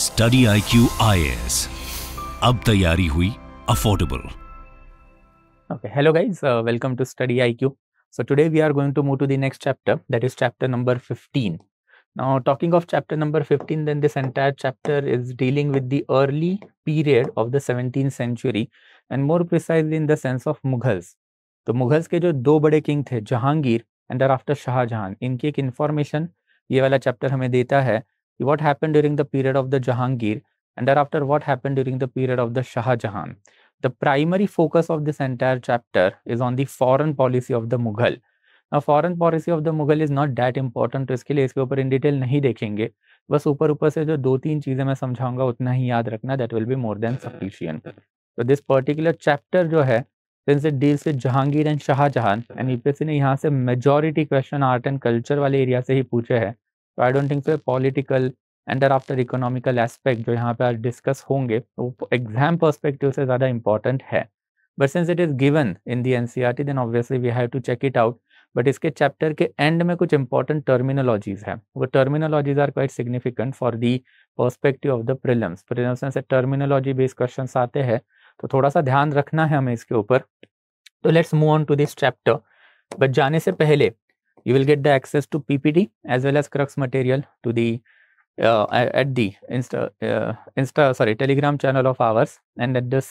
Study IQ IAS, अब तैयारी हुई affordable. Okay, hello guys, welcome to Study IQ. So today we are going to move to the next chapter, that is chapter number 15. Now talking of chapter number 15, then this entire chapter is dealing with the early period of the 17th century and more precisely in the sense of Mughals. तो Mughals के जो दो बड़े king थे, Jahangir and there after Shahjahan, इनकी एक information ये वाला चैप्टर हमें देता है कि what happened during the period of the Jahangir and there after what happened during the period of the Shahjahan. The primary focus of this entire chapter is on the foreign policy of the Mughal. Foreign policy of the Mughal is not that important, तो इसके लिए इसके ऊपर in detail नहीं देखेंगे. बस ऊपर ऊपर से जो दो तीन चीजें मैं समझाऊंगा उतना ही याद रखना, that will be more than sufficient. तो दिस पर्टिकुलर चैप्टर जो है since it deals with Jahangir and Shahjahan and UPSC ने यहाँ से majority question art and culture वाले एरिया से ही पूछे हैं, तो I don't think so political and there after economical aspect जो यहाँ पे आज डिस्कस होंगे वो एग्जाम पर्सपेक्टिव से ज़्यादा इंपॉर्टेंट है. But since it is given in the NCERT then obviously we have to check it out. But इसके चैप्टर के एंड में कुछ इंपॉर्टेंट टर्मिनोलॉजीज हैं, वो terminologies are quite significant for the perspective of the prelims. Prelims से terminology based question आते हैं, तो थोड़ा सा ध्यान रखना है हमें इसके ऊपर. तो let's move on to this chapter. But जाने से पहले you will get the access to PPT as well as crux material to the at the Telegram channel of ours, and at this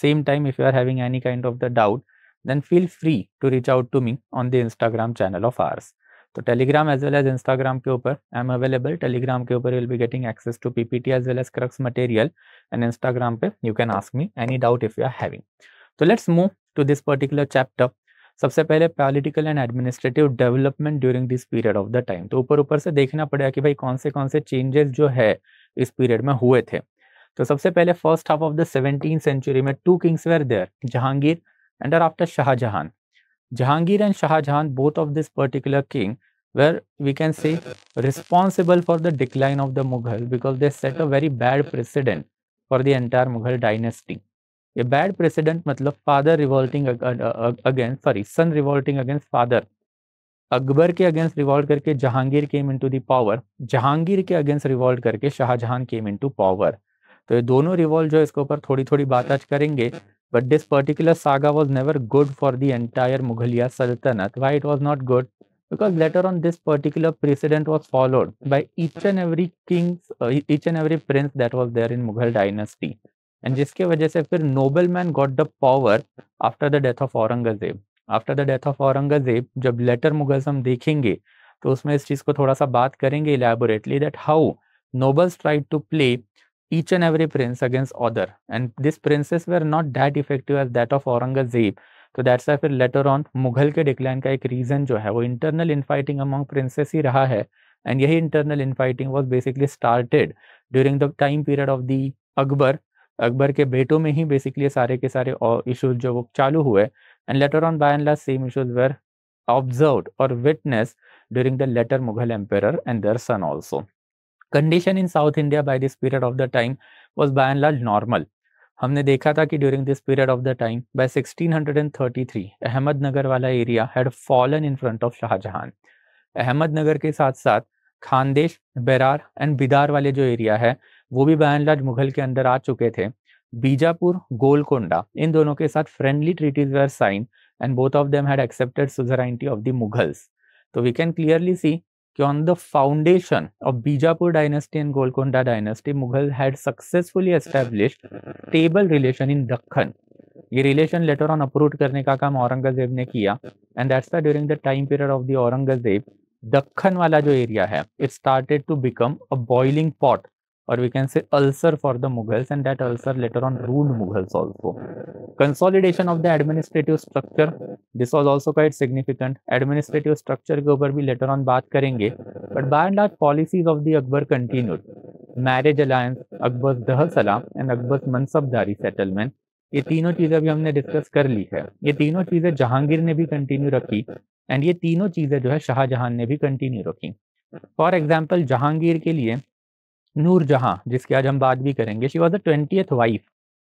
same time if you are having any kind of the doubt, then feel free to reach out to me on the Instagram channel of ours. So Telegram as well as Instagram के ऊपर I am available. Telegram के ऊपर you will be getting access to PPT as well as crux material, and Instagram पे you can ask me any doubt if you are having. So let's move to this particular chapter. सबसे पहले political and administrative development during this period of the time. तो ऊपर ऊपर से देखना पड़ेगा कि भाई कौन से चेंजेस जो है इस पीरियड में हुए थे. तो सबसे पहले first half of the 17th century में two kings were there, Jahangir and there after Shahjahan. Jahangir and Shahjahan both of this particular king were we can say responsible for the decline of the Mughal, because they set a very bad president for the entire Mughal dynasty. ये bad president मतलब father revolting against son revolting against father. Akbar के against revolt करके Jahangir came into the power, Jahangir के against revolt करके Shahjahan came into power. तो ये दोनों revolt जो इसके ऊपर थोड़ी थोड़ी बात आज करेंगे. But this particular saga was never good for the entire मुगलिया सल्तनत. Why it was not good? Because later on this particular precedent was followed by each and every prince that was there in Mughal dynasty, and जिसके वजह से फिर nobleman got the power after the death of Aurangzeb. After the death of Aurangzeb जब later Mughals हम देखेंगे तो उसमें इस चीज़ को थोड़ा सा बात करेंगे elaborately, that how nobles tried to play each and every prince against other, and this princes were not that effective as that of Aurangzeb. तो दैट्स वाई फिर लेटर ऑन मुगल के डिक्लाइन का एक रीज़न जो है वो इंटरनल इनफाइटिंग अमॉन्ग प्रिंसेस ही रहा है, एंड यही internal infighting was basically started during the time period of the Akbar के बेटों में ही बेसिकली सारे के सारे इशूज जो वो चालू हुए, and later on by and large same issues were observed और witness during the later Mughal emperor and their son also. Condition in south India by this period of the time was by and large normal. हमने देखा था कि during this period of the time by 1633 Ahmednagar वाला area had fallen in front of Shah Jahan. Ahmednagar के साथ साथ Khandesh, Berar and Bidar वाले जो एरिया है वो भी बाय एंड लार्ज मुगल के अंदर आ चुके थे. बीजापुर, गोलकोंडा, इन दोनों के साथ friendly treaties were sign and both of them had accepted suzerainty of the Mughals. तो वी कैन क्लियरली सी कि on the foundation of Bijapur dynasty and Golconda dynasty Mughal had successfully established stable relation in Deccan. ये रिलेशन लेटर ऑन अपरूट करने का काम औरंगजेब ने किया, and that's why during the time period of the Aurangzeb Deccan वाला जो एरिया है it started to become a boiling pot or we can say ulcer for the Mughals, and that ulcer later on ruled Mughals also. Consolidation of the administrative structure, this was also quite significant. Administrative structure के ऊपर भी later on बात करेंगे. But by and large policies of the Akbar continued. Marriage alliance, Akbar's Dahsala and Akbar's Mansabdari settlement, ये तीनों चीज़ें अभी हमने डिस्कस कर ली है. ये तीनों चीज़ें जहांगीर ने भी कंटिन्यू रखी, एंड ये तीनों चीज़ें जो है शाहजहां ने भी कंटिन्यू रखी. फॉर एग्जाम्पल जहांगीर के लिए नूर जहां, जिसकी आज हम बात भी करेंगे, she was the 20th wife.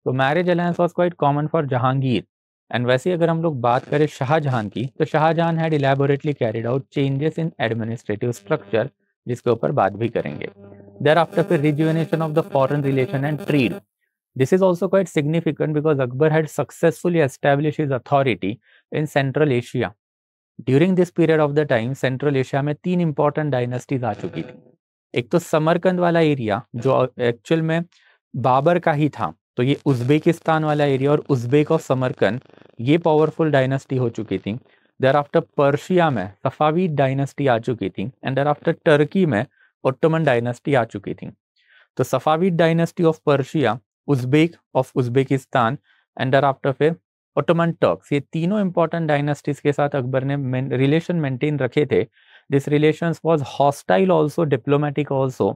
तो marriage alliance was quite common for Jahangir. And वैसे अगर हम लोग बात करें शाहजहां की, तो Shah Jahan had elaborately carried out changes in administrative structure, जिसके ऊपर बात भी करेंगे. thereafter the rejuvenation of the foreign relation and trade. This is also quite significant because Akbar had successfully established his authority in Central Asia. During this period of the time Central Asia में तीन important dynasties आ चुकी थी. एक तो समरकंद वाला area जो actual में बाबर का ही था, तो ये उज्बेकिस्तान वाला एरिया और उज्बेक और समरकंद ये पावरफुल डायनेस्टी हो चुकी थी. देयर आफ्टर पर्शिया में सफावीद डायनेस्टी आ चुकी थी एंड देयर आफ्टर टर्की में ओटोमन डायनेस्टी आ चुकी थी. तो Safavid dynasty of Persia, Uzbek of Uzbekistan and there after फिर ओटोमन टर्क्स, ये तीनों इंपॉर्टेंट डायनेस्टीज के साथ अकबर ने रिलेशन मेंटेन रखे थे. This relations was hostile also, diplomatic also,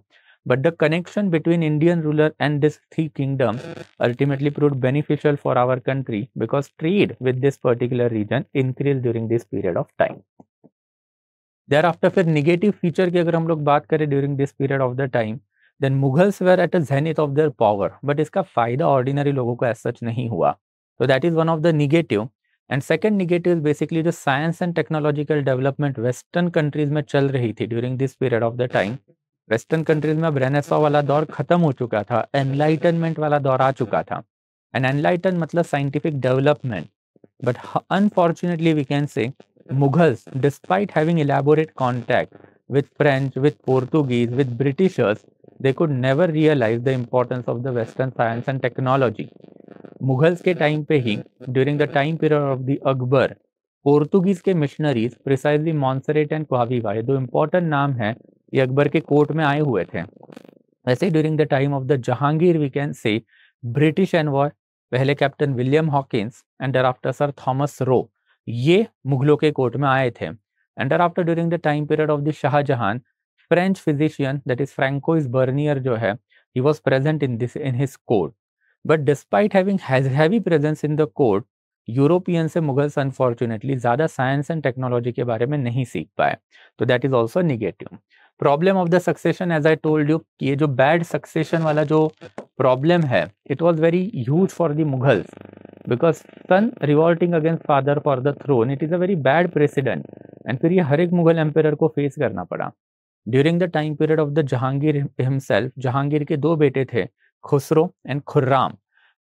but the connection between Indian ruler and this three kingdoms ultimately proved beneficial for our country because trade with this particular region increased during this period of time. Thereafter, फिर negative feature की अगर हम लोग बात करें during this period of the time, then Mughals were at a zenith of their power, but इसका फायदा ordinary लोगों को as such नहीं हुआ. So that is one of the negative. And second negative is basically जो science and technological development western countries में चल रही थी during this period of the time. Western countries में अब रेनेसां वाला दौर खत्म हो चुका था, एनलाइटनमेंट वाला दौर आ चुका था. एंड एनलाइटन मतलब scientific development, but unfortunately we can say Mughals despite having elaborate contact with French, with Portuguese, with Britishers, they could never realise the importance of the western science and technology. Mughals के time पे ही during the time period of the Akbar Portuguese के missionaries precisely Monserrate and Acquaviva, ये दो important नाम हैं, ये अकबर के कोर्ट में आए हुए थे. वैसे ही during the time of the Jahangir we can say British envoy पहले captain William Hawkins and thereafter sir Thomas Roe, ये मुगलों के कोर्ट में आए थे. And thereafter during the time period of the Shah Jahan French physician that is Francois Bernier जो है, he was present in his court. But despite having heavy presence in the court, European से Mughals unfortunately ज़्यादा science and technology के बारे में नहीं सीख पाए. तो that is also negative. Problem of the succession, as I told you, ये जो बैड सक्सेशन वाला जो प्रॉब्लम है, it was very huge for the Mughals because son revolting against father for the throne, it is a very bad precedent. And फिर ये हर एक Mughal empire को face करना पड़ा. During the time period of the Jahangir himself, Jahangir के दो बेटे थे, खुसरो एंड खुर्राम.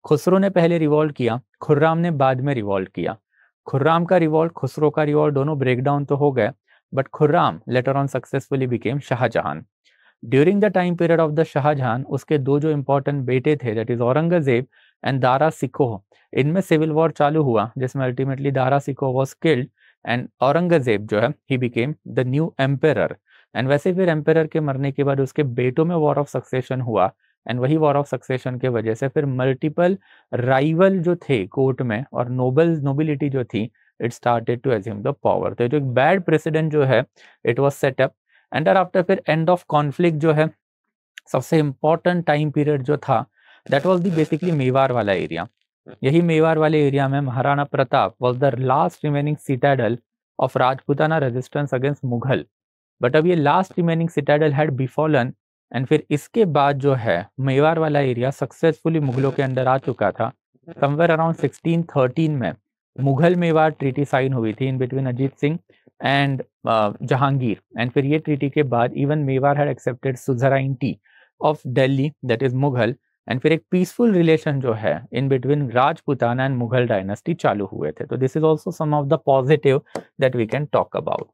खुसरो ने पहले रिवॉल्ट किया, खुर्राम ने बाद में रिवॉल्ट किया. खुर्राम का रिवॉल्ट, खुसरो का रिवॉल्ट, दोनों ब्रेकडाउन तो हो गए, but Khurram later on successfully became Shah Jahan. During the time period of the Shah Jahan उसके दो जो इम्पोर्टेंट बेटे थे, that is Aurangzeb and Dara Shikoh, इनमें सिविल वॉर चालू हुआ जिसमें ultimately Dara Shikoh was killed and Aurangzeb जो है he became the new emperor. And वैसे फिर एम्पेरर के मरने के बाद उसके बेटों में वॉर ऑफ सक्सेशन हुआ एंड वही वॉर ऑफ सक्सेशन के वजह से फिर मल्टीपल राइवल जो थे कोर्ट में और नोबिलिटी जो थी, it started to assume the power. तो जो एक बैड प्रेसिडेंट जो है it was set up. And there after फिर एंड ऑफ कॉन्फ्लिक्ट जो है सबसे इम्पोर्टेंट टाइम पीरियड जो था, that was the basically Mewar वाला एरिया. यही मेवाड़ वाले एरिया में Maharana Pratap was the last remaining citadel of Rajputana resistance against Mughal. But अब ये last remaining citadel had befallen and फिर इसके बाद जो है मेवाड़ वाला एरिया सक्सेसफुली मुगलों के अंडर आ चुका था. समवेयर अराउंड 1613 में मुगल मेवाड़ ट्रीटी साइन हुई थी in between Ajit Singh and Jahangir. And फिर ये ट्रीटी के बाद even Mewar had accepted suzerainty of Delhi that is Mughal. And फिर एक पीसफुल रिलेशन जो है in between Rajputana and Mughal dynasty चालू हुए थे. तो this is also some of the positive that we can talk about.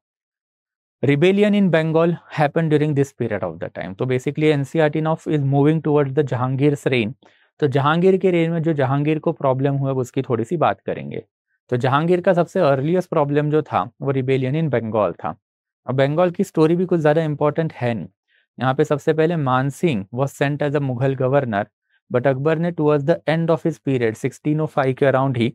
Rebellion in Bengal happened during this period of the time. तो basically NCERT now is moving towards the Jahangir's reign. तो जहांगीर के reign में जो जहांगीर को problem हुआ उसकी थोड़ी सी बात करेंगे. तो जहांगीर का सबसे earliest problem जो था वो rebellion in Bengal था. अब बंगाल की story भी कुछ ज़्यादा important है नहीं. यहाँ पे सबसे पहले Mansingh was sent as a Mughal governor, but Akbar ने towards the end of his period 1605 के around ही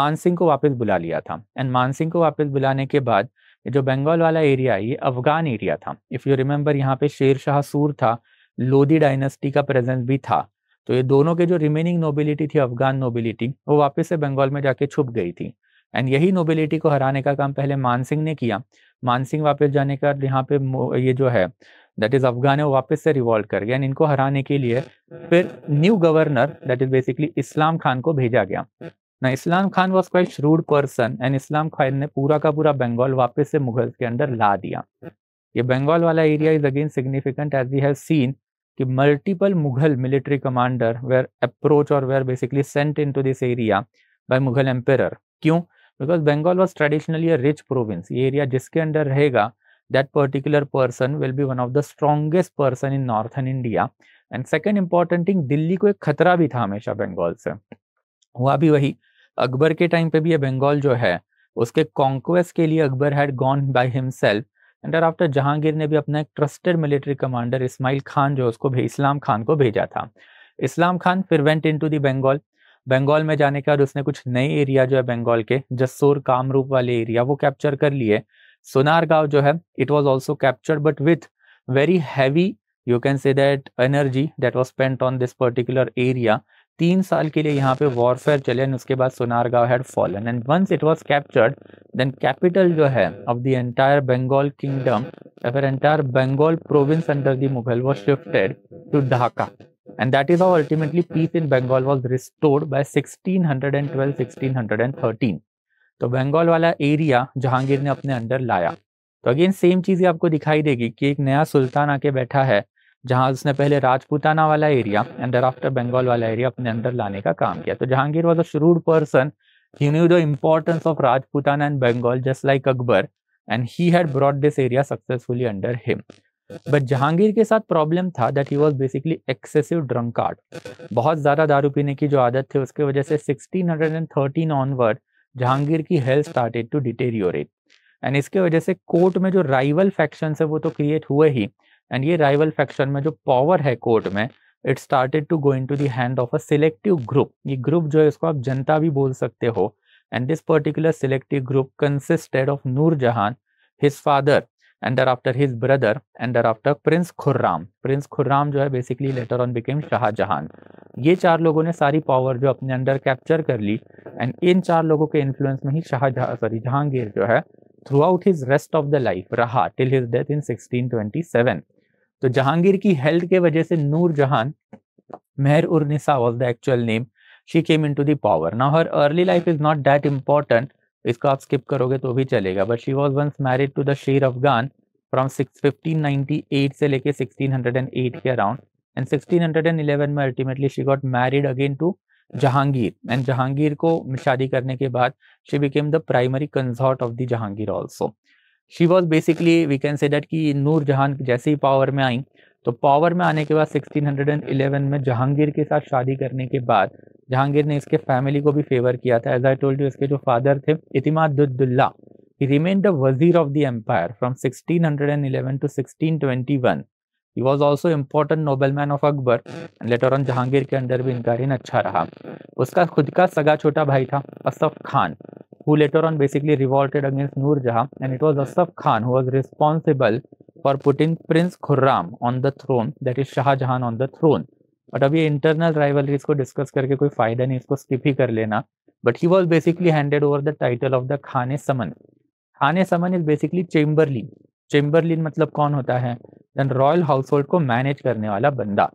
मानसिंह को वापस बुला लिया था. एंड मानसिंह को वापस बुलाने के बाद जो बंगाल वाला एरिया है ये अफगान एरिया था. इफ़ यू रिमेंबर यहाँ पे शेर शाह सूर था, लोधी डायनेस्टी का प्रेजेंस भी था. तो ये दोनों के जो रिमेनिंग नोबिलिटी थी अफगान नोबिलिटी, वो वापस से बंगाल में जाके छुप गई थी. एंड यही नोबिलिटी को हराने का काम पहले मानसिंह ने किया. मानसिंह वापस जाने का यहाँ पे ये जो है दैट इज अफगान है वो वापस से रिवॉल्ट कर गया. एंड इनको हराने के लिए फिर new governor that is basically Islam Khan को भेजा गया ना. Islam Khan was quite shrewd person and Islam Khan ने पूरा का पूरा बंगाल वापस से मुगल्स के अंदर ला दिया. ये बंगाल वाला area is again significant as we have seen कि multiple Mughal military commander were approached or were basically sent into this area by Mughal emperor. क्यों? Because Bengal was traditionally a rich province. ये area जिसके अंदर रहेगा that particular person will be one of the strongest person in northern India. And second important thing, Delhi को एक खतरा भी था हमेशा बंगाल से. हुआ भी वही, अकबर के टाइम पे भी ये बंगाल जो है उसके कॉन्क्वेस्ट के लिए Akbar had gone by himself. And after Jahangir ने भी अपना एक trusted military commander Ismail Khan जो उसको इस्लाम खान को भेजा था. इस्लाम खान फिर went into the Bengal. Bengal में जाने के बाद उसने कुछ नए एरिया जो है बंगाल के जस्सोर कामरूप वाले एरिया वो कैप्चर कर लिए. सोनार गांव जो है it was also captured but with very heavy you can say that energy that was spent on this particular area. 3 साल के लिए यहाँ पे वॉरफेयर चले एंड उसके बाद Sonargaon had fallen. And once it was captured then capital जो है of the entire Bengal kingdom फिर entire Bengal province under the Mughal was shifted to Dhaka. And that is how ultimately peace in Bengal was restored by 1612-1613. तो बंगाल वाला area Jahangir ने अपने under लाया. तो again same चीज़ आपको दिखाई देगी कि एक नया सुल्तान आके बैठा है जहाँ उसने पहले राजपूताना वाला एरिया एंड आफ्टर बंगाल वाला एरिया अपने अंदर लाने का काम किया. तो Jahangir was a shrewd person, he knew the importance of Rajputana and Bengal just like Akbar and he had brought this area successfully under him. But Jahangir के साथ प्रॉब्लम था that he was basically excessive drunkard. बहुत ज़्यादा दारू पीने की जो आदत थी उसकी वजह से 1613 ऑनवर्ड जहांगीर की health started to deteriorate. And इसके वजह से कोर्ट में जो राइवल फैक्शन है वो तो क्रिएट हुए ही एंड ये राइवल फैक्शन में जो पावर है कोर्ट में it started to go in to the hand of a selective group. ये ग्रुप जो है इसको आप जनता भी बोल सकते हो. And this particular selective group consisted of Noor Jahan, his father and there after his brother and there after prince Khurram. Prince Khurram जो है basically later on became Shah Jahan. ये 4 लोगों ने सारी पावर जो अपने अंडर कैप्चर कर ली. एंड इन 4 लोगों के इन्फ्लुएंस में ही जहांगीर जो है throughout his rest of the life रहा टिल हिज डेथ इन 1627. तो जहांगीर की हेल्थ के वजह से नूर जहान Mehr ur Nisa was the actual name. She came into the power. Now her early life is not that important, इसको आप स्किप करोगे तो भी चलेगा. But she was once married to the Sher Afghan from 1598 से लेके 1608 के अराउंड. एंड 1611 में ultimately she got married again to Jahangir. And Jahangir को शादी करने के बाद she became the primary consort of the Jahangir also. She was basically we can say that कि नूर जहान जैसे ही पावर में आई तो पावर में आने के बाद 1611 में जहांगीर के साथ शादी करने के बाद जहांगीर ने इसके फैमिली को भी फेवर किया था. एज आई टोल्ड यू इसके जो फादर थे Itimaduddaula he remain the wazir of the empire from 1611 to 1621. He was also important nobleman of Akbar and later on Jahangir के अंदर भी इनका रिन अच्छा रहा. उसका खुद का सगा छोटा भाई था Asaf Khan who later on basically revolted against Noor Jahan and it was Asaf Khan who was responsible for putting Prince Khurram on the throne that is Shah Jahan on the throne. But अब ये internal rivalries को discuss करके कोई फायदा नहीं, इसको skip ही कर लेना. But he was basically handed over the title of the Khane-Saman. Khane-Saman is basically Chamberlain. Chamberlain मतलब कौन होता है? Then royal household को manage करने वाला बंदा.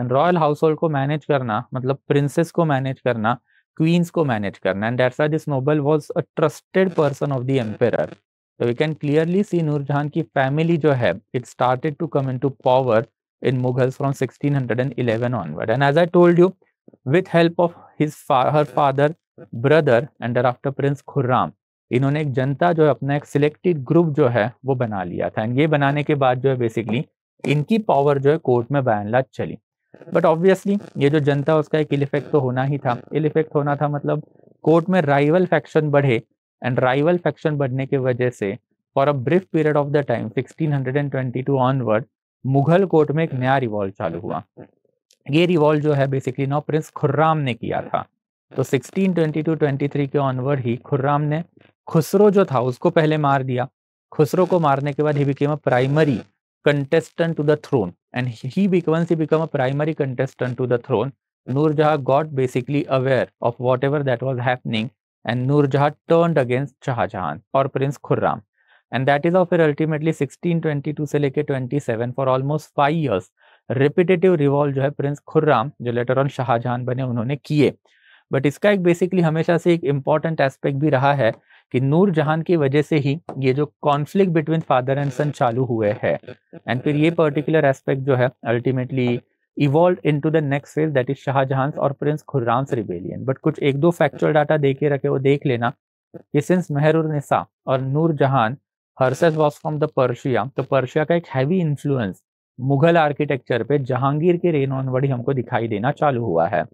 And royal household को manage करना मतलब princess को manage करना, क्वींस को मैनेज करना. And that's why this noble was a trusted person of the emperor. तो we can clearly see Nur Jahan की फैमिली जो है it started to come into power in Mughals from 1611 onward. And as I told you with help of his her father, brother and after prince Khurram इन्होंने एक जनता जो है अपना एक सिलेक्टेड ग्रुप जो है वो बना लिया था. एंड ये बनाने के बाद जो है बेसिकली इनकी पावर जो है कोर्ट में बैनलाज चली. बट ऑब्वियसली ये जो जनता उसका एक इल इफेक्ट तो होना ही था. इल इफेक्ट होना था मतलब कोर्ट में राइवल फैक्शन बढ़े. एंड राइवल फैक्शन बढ़ने के वजह से for a brief period of the time 1622 onward Mughal court में एक नया रिवॉल्ट चालू हुआ. ये रिवॉल्ट जो है बेसिकली नौ प्रिंस खुर्राम ने किया था. तो 1622-23 के ऑनवर्ड ही खुर्राम ने खुसरो जो था उसको पहले मार दिया. खुसरो को मारने के बाद ही became a primary contestant to the throne and once he became a primary contestant to the throne Noor Jahan got basically aware of whatever that was happening and Noor Jahan turned against Shah Jahan or Prince Khurram. And that is how fir ultimately 1622 se leke 27 for almost 5 years repetitive revolt jo hai Prince Khurram jo later on Shah Jahan bane unhone kiye. But इसका एक basically हमेशा से एक important aspect भी रहा है कि नूर जहान की वजह से ही ये जो conflict between father and son चालू हुए हैं एंड फिर ये पर्टिकुलर एस्पेक्ट जो है ultimately evolve into the next phase that is Shah Jahan's और प्रिंस खुर्राम्स रिबेलियन। बट कुछ एक दो फैक्चुअल डाटा दे के रखे वो देख लेना कि सिंस मेहर-उन-निसा और Nur Jahan herself was from the Persia, तो पर्शिया का एक हैवी इन्फ्लुएंस मुगल आर्किटेक्चर पे जहांगीर के रेन ऑनवर्ड हमको दिखाई देना चालू हुआ है।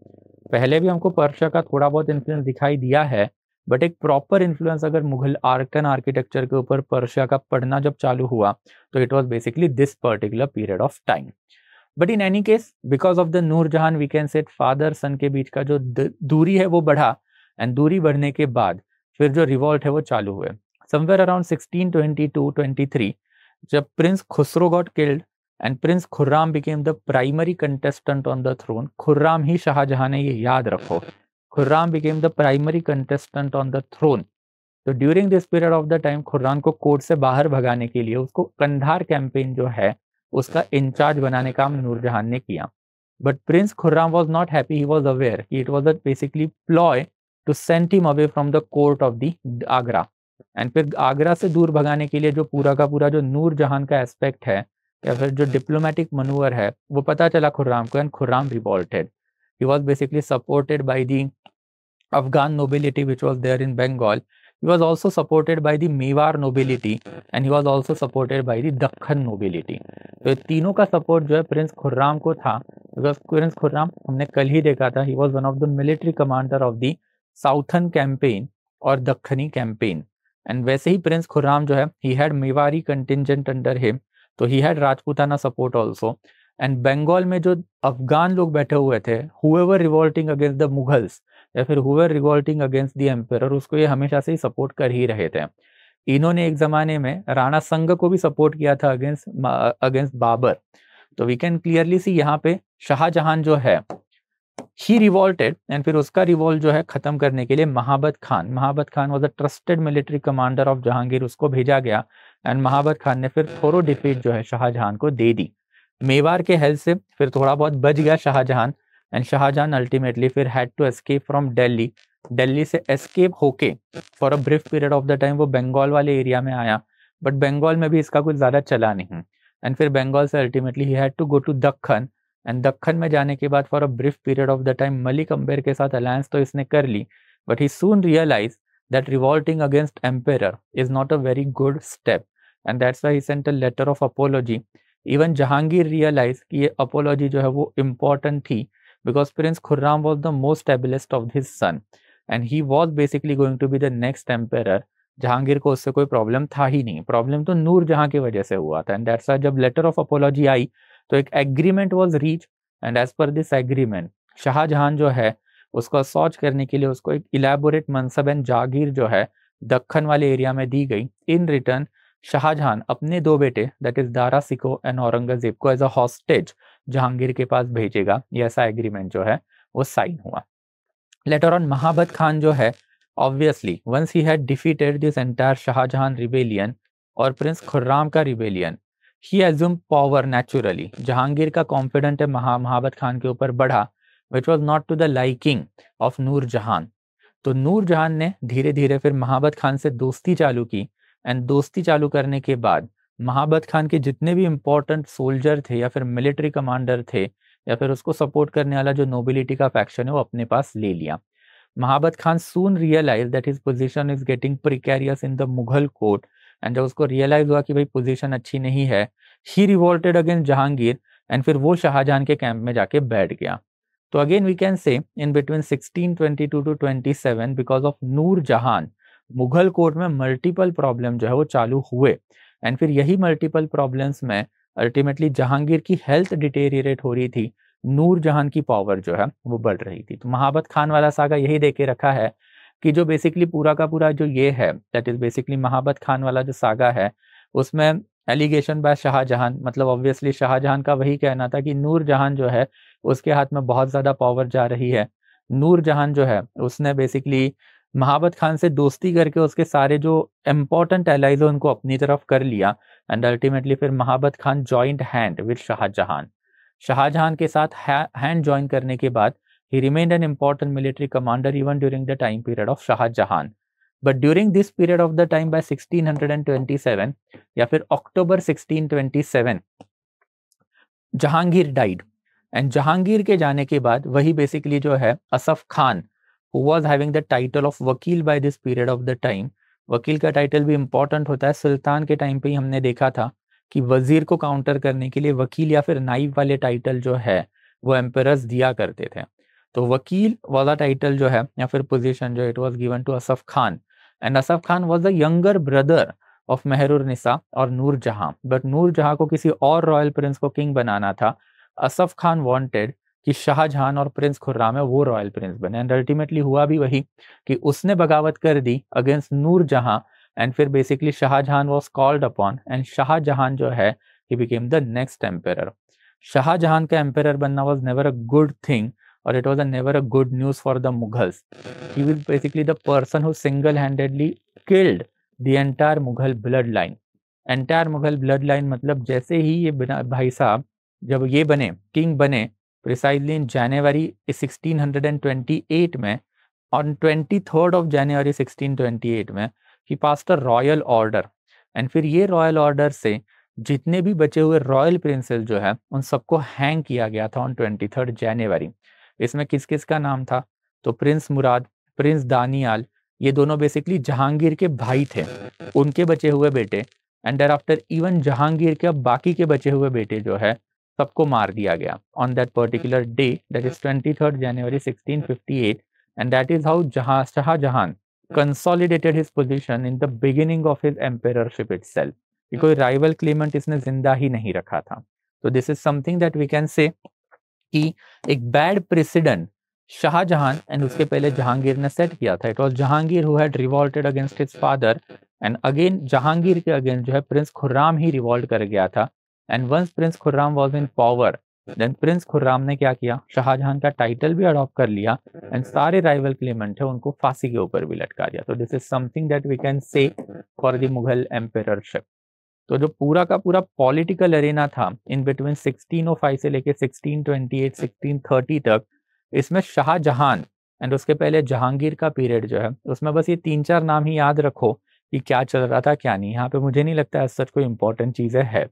पहले भी हमको पर्शिया का थोड़ा बहुत इन्फ्लुएंस दिखाई दिया है बट एक प्रॉपर इन्फ्लुएंस अगर मुगल आर्कन आर्किटेक्चर के ऊपर पर्शिया का पढ़ना जब चालू हुआ तो it was basically this particular period of time. But in any case because of the Nur Jahan we can say father son के बीच का जो दूरी है वो बढ़ा एंड दूरी बढ़ने के बाद फिर जो रिवॉल्ट है वो चालू हुए। समवेयर अराउंड 1622-23 जब prince Khusrau got killed and prince Khurram became the primary contestant on the throne. Khurram ही शाहजहां ने, ये याद रखो, Khurram became the primary contestant on the throne. तो during this period of the time Khurram को कोर्ट से बाहर भगाने के लिए उसको कंधार कैंपेन जो है उसका इंचार्ज बनाने का काम नूरजहान ने किया। But prince Khurram was not happy, he was aware कि it was a basically ploy to send him away from the court of the Agra. And फिर आगरा से दूर भगाने के लिए जो पूरा का पूरा जो नूरजहान का एस्पेक्ट है या फिर जो डिप्लोमेटिक मनूवर है वो पता चला खुर्राम को and Khurram revolted. He was basically supported by the Afghan nobility which was there in Bengal. He was also supported by the Mewar nobility and he was also supported by the Dakhan nobility. तो तीनों का support जो है Prince Khurram को था because Prince Khurram हमने कल ही देखा था, he was one of the military commander of the Southern campaign और दक्खनी campaign. And वैसे ही प्रिंस खुर्राम जो है he had Mewari contingent under him, तो he had Rajputana support also. And Bengal में जो अफगान लोग बैठे हुए थे whoever revolting against the Mughals या फिर हुए रिवोल्टिंग अगेंस्ट दी एम्पेयर, उसको ये हमेशा से ही सपोर्ट कर ही रहे थे। इन्होंने एक जमाने में राणा संघ को भी सपोर्ट किया था अगेंस्ट बाबर। तो वी कैन क्लियरली सी यहाँ पे शाहजहां जो है ही रिवोल्टेड एंड फिर उसका रिवोल्ट जो है खत्म करने के लिए Mahabat Khan was a trusted military commander of Jahangir, उसको भेजा गया एंड महाबत खान ने फिर थोरो डिफीट जो है शाहजहां को दे दी। मेवार के हेल्प से फिर थोड़ा बहुत बच गया शाहजहां एंड शाहजहां अल्टीमेटली फिर had to escape from Delhi से एस्केप होके for a brief period of the time वो बंगाल वाले एरिया में आया बट बंगाल में भी इसका कुछ ज़्यादा चला नहीं एंड फिर बंगाल से ultimately he had to go to Deccan and Deccan में जाने के बाद for a brief period of the time Malik Ambar के साथ अलायंस तो इसने कर ली but he soon realise that revolting against empire is not a very good step and that's why he sent a letter of apology. Even Jahangir realise कि ये apology जो है वो इम्पॉर्टेंट थी because Prince Khurram was the most stablest of his son and he was basically going to be the next emperor. Jahangir को उससे कोई problem था ही नहीं, प्रॉब्लम तो नूर जहां की वजह से हुआ था and that's why जब लेटर ऑफ अपोलॉजी आई तो एक agreement was reach and as पर दिस एग्रीमेंट शाहजहां जो है उसको सॉर्ट करने के लिए उसको एक इलेबोरेट मनसब एंड जागीर जो है दक्खन वाले एरिया में दी गई। इन रिटर्न शाहजहां अपने दो बेटे that is Dara Shikoh and Aurangzeb को एज अ हॉस्टेज जहांगीर के पास भेजेगा, ये ऐसा एग्रीमेंट जो है वो साइन हुआ। लेटर ऑन महाबत खान जो है obviously once he had defeated this entire Shah Jahan rebellion और प्रिंस खुर्राम का rebellion he assume power naturally. Jahangir का कॉन्फिडेंट है महाबत खान के ऊपर बढ़ा which was not to the liking of नूर जहान। तो नूर जहान ने धीरे धीरे फिर महाबत खान से दोस्ती चालू की एंड दोस्ती चालू करने के बाद महाबत खान के जितने भी इम्पोर्टेंट सोल्जर थे या फिर मिलिट्री कमांडर थे या फिर उसको सपोर्ट करने वाला जो नोबिलिटी का फैक्शन है वो अपने पास ले लिया। Mahabat Khan soon realise that his position is getting precarious in the Mughal court and जब उसको रियलाइज हुआ कि भाई पोजीशन अच्छी नहीं है he revolted against Jahangir and फिर वो शाहजहां के कैंप में जाके बैठ गया। तो again we can say in between 1622 to 27 because of Noor Jahan Mughal court में मल्टीपल प्रॉब्लम जो है वो चालू हुए एंड फिर यही मल्टीपल प्रॉब्लम्स में अल्टीमेटली जहांगीर की हेल्थ डिटेरियरेट हो रही थी, नूर जहान की पावर जो है वो बढ़ रही थी। तो महाबत खान वाला सागा यही देख के रखा है कि जो बेसिकली पूरा का पूरा जो ये है that is basically Mahabat Khan वाला जो सागा है उसमें एलिगेशन बाय शाहजहां, मतलब ऑब्वियसली शाहजहां का वही कहना था कि नूर जहान जो है उसके हाथ में बहुत ज़्यादा पावर जा रही है। नूर जहान जो है उसने बेसिकली महाबत खान से दोस्ती करके उसके सारे जो इम्पोर्टेंट एलाइज है उनको अपनी तरफ कर लिया एंड अल्टीमेटली फिर Mahabat Khan joint hand with Shah Jahan के साथ हैंड जॉइन करने के बाद He remained an important military commander even during the time period of Shah Jahan. But during this period of the time, by 1627 या फिर October 1627 Jahangir died and Jahangir के जाने के बाद वही बेसिकली जो है Asaf Khan who was having the title of वकील by this period of the time. वकील का टाइटल भी इम्पोर्टेंट होता है. सुल्तान के टाइम पे ही हमने देखा था कि वजीर को काउंटर करने के लिए वकील या फिर नाइफ वाले टाइटल जो है वो एम्परर्स दिया करते थे. तो वकील वाला टाइटल जो है या फिर पोजीशन जो it was given to Asaf Khan and Asaf Khan was the younger brother of Mehrunnisa और नूरजहां. बट नूरजहां को किसी और रॉयल प्रिंस को किंग बनाना था. असफ खान वांटेड कि शाहजहां और प्रिंस खुर्राम है वो रॉयल प्रिंस बने एंड अल्टीमेटली हुआ भी वही कि उसने बगावत कर दी अगेंस्ट नूरजहां एंड फिर basically Shah Jahan was called upon and Shah Jahan जो है he became the next emperor. Shah Jahan का एम्परर बनना was never a good thing और it was never a good news for the Mughals. He was basically the person who single handedly killed the entire Mughal blood line. Entire Mughal blood line मतलब जैसे ही ये भाई साहब जब ये बने किंग बने प्रिसाइजली इन जनवरी 1628 में ऑन 23 जनवरी 1628 में he passed a royal order and फिर ये रॉयल ऑर्डर से जितने भी बचे हुए रॉयल प्रिंसेस जो है उन सबको हैंग किया गया था ऑन 23 जनवरी. इसमें किस किस का नाम था तो प्रिंस मुराद, प्रिंस दानियाल, ये दोनों बेसिकली जहांगीर के भाई थे, उनके बचे हुए बेटे and there after even Jahangir के बाकी के बचे हुए बेटे जो है सबको मार दिया गया on that particular day that is 23 January 1658 and that is how Shah Jahan consolidated his position in the beginning of his emperorship itself. कि कोई राइवल क्लेमेंट इसने जिंदा ही नहीं रखा था. तो this is something that we can say कि एक बैड प्रेसिडेंट शाहजहां एंड उसके पहले जहांगीर ने सेट किया था. It was Jahangir who had revolted against his father and again Jahangir के अगेंस्ट जो है प्रिंस खुर्राम ही रिवोल्ट कर गया था. And once Prince Khurram was in power, then Prince Khurram ने क्या किया, शाहजहां का टाइटल भी अडॉप्ट कर लिया एंड सारे राइवल क्लेमेंट है उनको फांसी के ऊपर भी लटका दिया. तो this is something that we can say for the Mughal emperorship. तो जो पूरा का पूरा पॉलिटिकल अरेना था इन बिटवीन 1605 से लेके 1628 1630 तक, इसमें शाहजहां एंड उसके पहले जहांगीर का पीरियड जो है उसमें बस ये तीन चार नाम ही याद रखो कि क्या चल रहा था क्या नहीं. यहाँ पे मुझे नहीं लगता है सच कोई इंपॉर्टेंट चीजें है.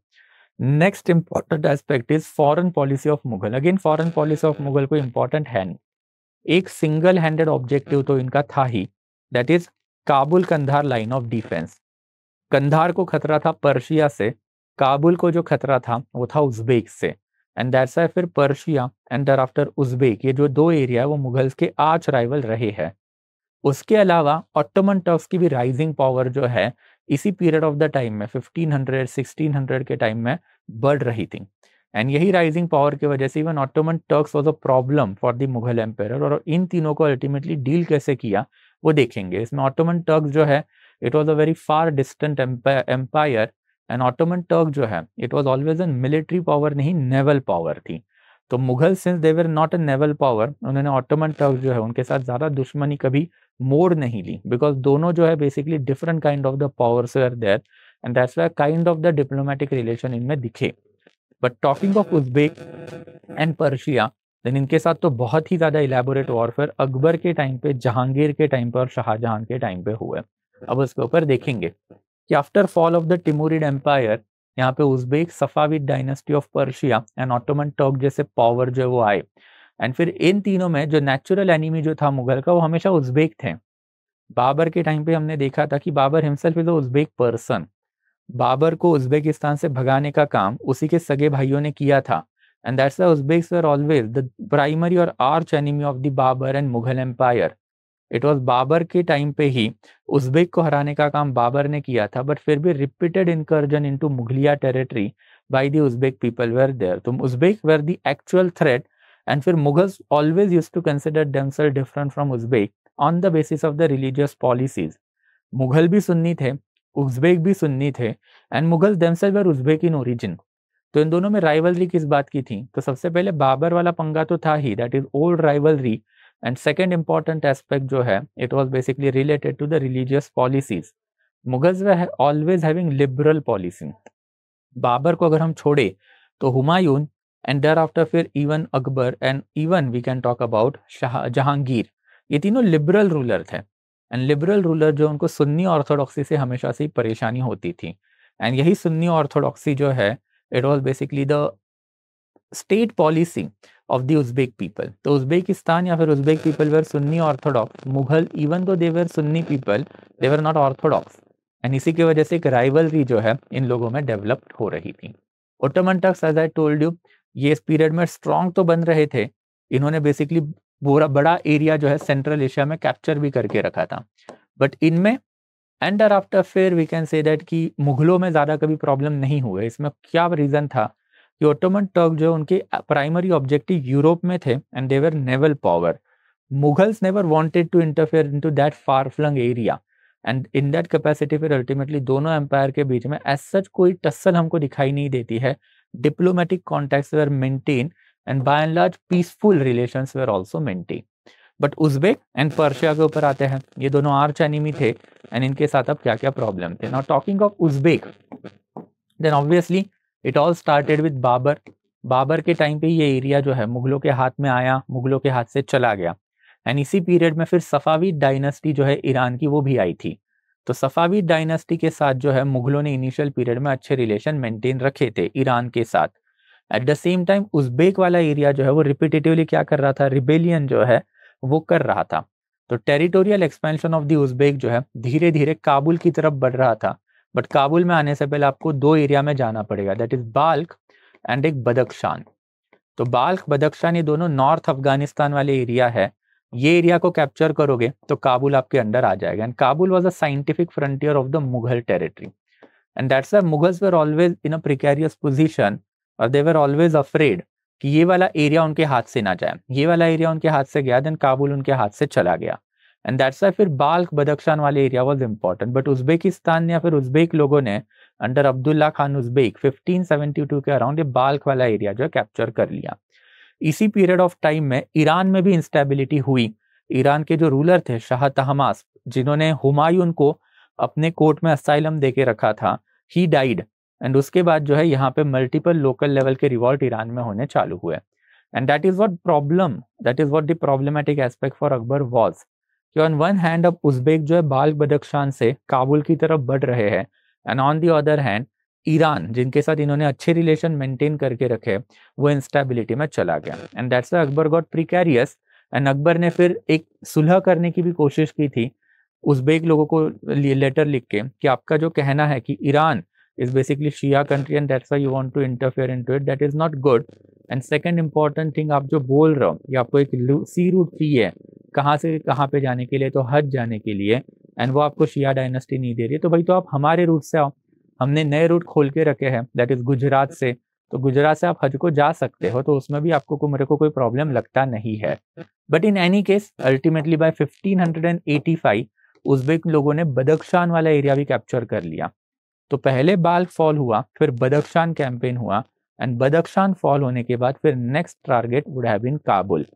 Next important aspect is foreign policy of Mughal. Again foreign policy of Mughal को इम्पॉर्टेंट है नहीं, एक सिंगल हैंडेड ऑब्जेक्टिव तो इनका था ही, that is Kabul Kandahar line of defence. Kandahar को खतरा था पर्शिया से, काबुल को जो खतरा था वो था उज्बेक से एंड दैट्स व्हाई फिर Persia and there after Uzbek, ये जो दो एरिया है वो मुगल्स के आर्च राइवल रहे हैं. उसके अलावा ऑटोमन टर्क्स की भी राइजिंग पावर जो है इसी पीरियड ऑफ द टाइम में 1500 1600 के टाइम में बढ़ रही थी एंड यही राइजिंग पावर की वजह से even Ottoman Turks was a problem for the Mughal empire. और इन तीनों को अल्टीमेटली डील कैसे किया वो देखेंगे. इसमें ऑटोमन टर्क्स जो है it was a very far distant empire and Ottoman Turk जो है it was always an military power नहीं नेवल पावर थी. तो Mughal since they were not a naval power, उन्होंने ऑटोमन टर्क जो है उनके साथ ज़्यादा दुश्मनी कभी मोड़ नहीं ली बिकॉज दोनों जो है basically different kind of the powers are there and that's why kind of the diplomatic relation इनमें दिखे. But talking of Uzbek and Persia then इनके साथ तो बहुत ही ज़्यादा इलेबोरेट वॉरफेयर अकबर के टाइम पे, जहांगीर के टाइम पे और शाहजहां के टाइम पे हुए. अब उसके ऊपर देखेंगे कि after fall of the Timurid empire यहाँ पे Uzbek Safavid dynasty of Persia and Ottoman Turk जैसे पावर जो है वो आए एंड फिर इन तीनों में जो नेचुरल एनिमी जो था मुगल का वो हमेशा उज्बेक थे. बाबर के टाइम पे हमने देखा था कि Babur himself is a Uzbek person. Babur को उज्बेकिस्तान से भगाने का काम उसी के सगे भाइयों ने किया था and that's why Uzbeks were always the primary और arch enemy of the Babur and Mughal empire. It was Babur के टाइम पे ही उज्बेक को हराने का काम बाबर ने किया था बट फिर भी repeated incursion into Mughaliya territory by the Uzbek people were there. तो Uzbek were the actual threat and फिर Mughals always use to consider themselves different from Uzbek on the basis of the religious policies. Mughal भी सुन्नी थे, Uzbek भी सुन्नी थे and Mughals themselves were Uzbek in origin. तो इन दोनों में राइवलरी किस बात की थी, तो सबसे पहले बाबर वाला पंगा तो था ही, that is old rivalry and second important aspect जो है it was basically related to the religious policies. Mughals were always having liberal policy. Babur को अगर हम छोड़े तो हुमायून एंड देयर आफ्टर फिर even Akbar and even we can talk about Jahangir. ये तीनों लिबरल रूलर थे एंड लिबरल रूलर जो उनको सुन्नी ऑर्थोडॉक्सी से हमेशा से परेशानी होती थी। एंड यही सुन्नी ऑर्थोडॉक्सी जो है it was basically the state policy of the Uzbek people. तो उज़्बेकिस्तान या फिर Uzbek people were Sunni orthodox, Mughal even though they were Sunni people they were not orthodox. And इसी की वजह से एक राइवलरी जो है इन लोगों में डेवलप्ड हो रही थी। Ottoman Turks as I told you ये इस पीरियड में स्ट्रॉन्ग तो बन रहे थे, इन्होंने बेसिकली बड़ा एरिया जो है सेंट्रल एशिया में कैप्चर भी करके रखा था, बट इनमें एंड आफ्टर फिर वी कैन से दैट कि मुगलों में ज़्यादा कभी प्रॉब्लम नहीं हुए। इसमें क्या रीज़न था कि ओटोमन टर्क जो उनके प्राइमरी ऑब्जेक्टिव यूरोप में थे and they were naval power. Mughals never wanted to interfere into that far flung area and in that capacity फिर अल्टीमेटली दोनों एम्पायर के बीच में एज सच कोई टस्सल हमको दिखाई नहीं देती है। Diplomatic contacts were maintain and by and large peaceful relations were also maintain. But Uzbek and Persia के ऊपर आते हैं, ये दोनों आर्च एनिमी थे एंड इनके साथ अब क्या क्या प्रॉब्लम थे। Now talking of Uzbek then obviously it all started with Babur. Babur के टाइम पे ये एरिया जो है मुगलों के हाथ में आया, मुगलों के हाथ से चला गया। एंड इसी पीरियड में फिर सफ़ाविद डायनेस्टी जो है ईरान की वो भी आई थी। तो सफ़ाविद डायनेस्टी के साथ जो है मुगलों ने इनिशियल पीरियड में अच्छे रिलेशन मेंटेन रखे थे ईरान के साथ। At the same time Uzbek वाला एरिया जो है वो रिपीटेटिवली क्या कर रहा था, रिबेलियन जो है वो कर रहा था। तो territorial expansion of the Uzbek जो है धीरे धीरे काबुल की तरफ बढ़ रहा था। बट काबुल में आने से पहले आपको दो एरिया में जाना पड़ेगा, दैट इज बाल्ख एंड एक बदख्शान। तो बाल्ख बदख्शान ये दोनों नॉर्थ अफगानिस्तान वाले एरिया है। ये एरिया को कैप्चर करोगे तो काबुल आपके अंडर आ जाएगा। And Kabul was a scientific frontier of the Mughal territory and that's why Mughals were always in a precarious position और दे वर ऑलवेज अफ्रेड कि ये वाला एरिया उनके हाथ से ना जाए। ये वाला एरिया उनके हाथ से गया, देन काबुल उनके हाथ से चला गया। एंड दैट्स व्हाई फिर बाल्ख बदख्शान वाले area was important. But Uzbekistan ने या फिर उज़्बेक लोगों ने अंडर अब्दुल्ला खान उज़्बेक 1572 के अराउंड ये बाल्ख वाला एरिया जो है कैप्चर कर लिया। इसी पीरियड ऑफ टाइम में ईरान में भी इंस्टेबिलिटी हुई। ईरान के जो रूलर थे शाह तहमास्प, जिन्होंने हुमायूं को अपने कोर्ट में असाइलम देके रखा था, ही डाइड। एंड उसके बाद जो है यहाँ पे मल्टीपल लोकल लेवल के रिवॉल्ट ईरान में होने चालू हुए। And that is what the problematic aspect for Akbar was. On one hand अब उज़्बेक जो है बाल्ख बदख्शान से काबुल की तरफ बढ़ रहे हैं and on the other hand Iran, जिनके साथ इन्होंने अच्छे रिलेशन मेंटेन करके रखे, वो इंस्टेबिलिटी में चला गया। And that's why Akbar got precarious. And Akbar ने फिर एक सुलह करने की भी कोशिश की थी उज़्बेक लोगों को लेटर लिख के कि आपका जो कहना है कि Iran is basically Shia country and that's why you want to interfere into it, that is not good. And second important thing, आप जो बोल रहे हो ये आपको एक सी रूट चाहिए कहाँ से कहाँ पे जाने के लिए, तो हज जाने के लिए, एंड वो आपको शिया डायनेस्टी नहीं दे रही है, तो भाई तो आप हमारे रूट से आओ, हमने नए रूट खोल के रखे हैं, दैट इज गुजरात से। तो गुजरात से आप हज को जा सकते हो, तो उसमें भी आपको कुमरे को कोई प्रॉब्लम लगता नहीं है। But in any case ultimately by 1585 Uzbek लोगों ने बदख्शान वाला एरिया भी कैप्चर कर लिया। तो पहले बाल्ख फॉल हुआ, फिर बदख्शान कैंपेन हुआ एंड बदख्शान फॉल होने के बाद फिर next target would have been Kabul.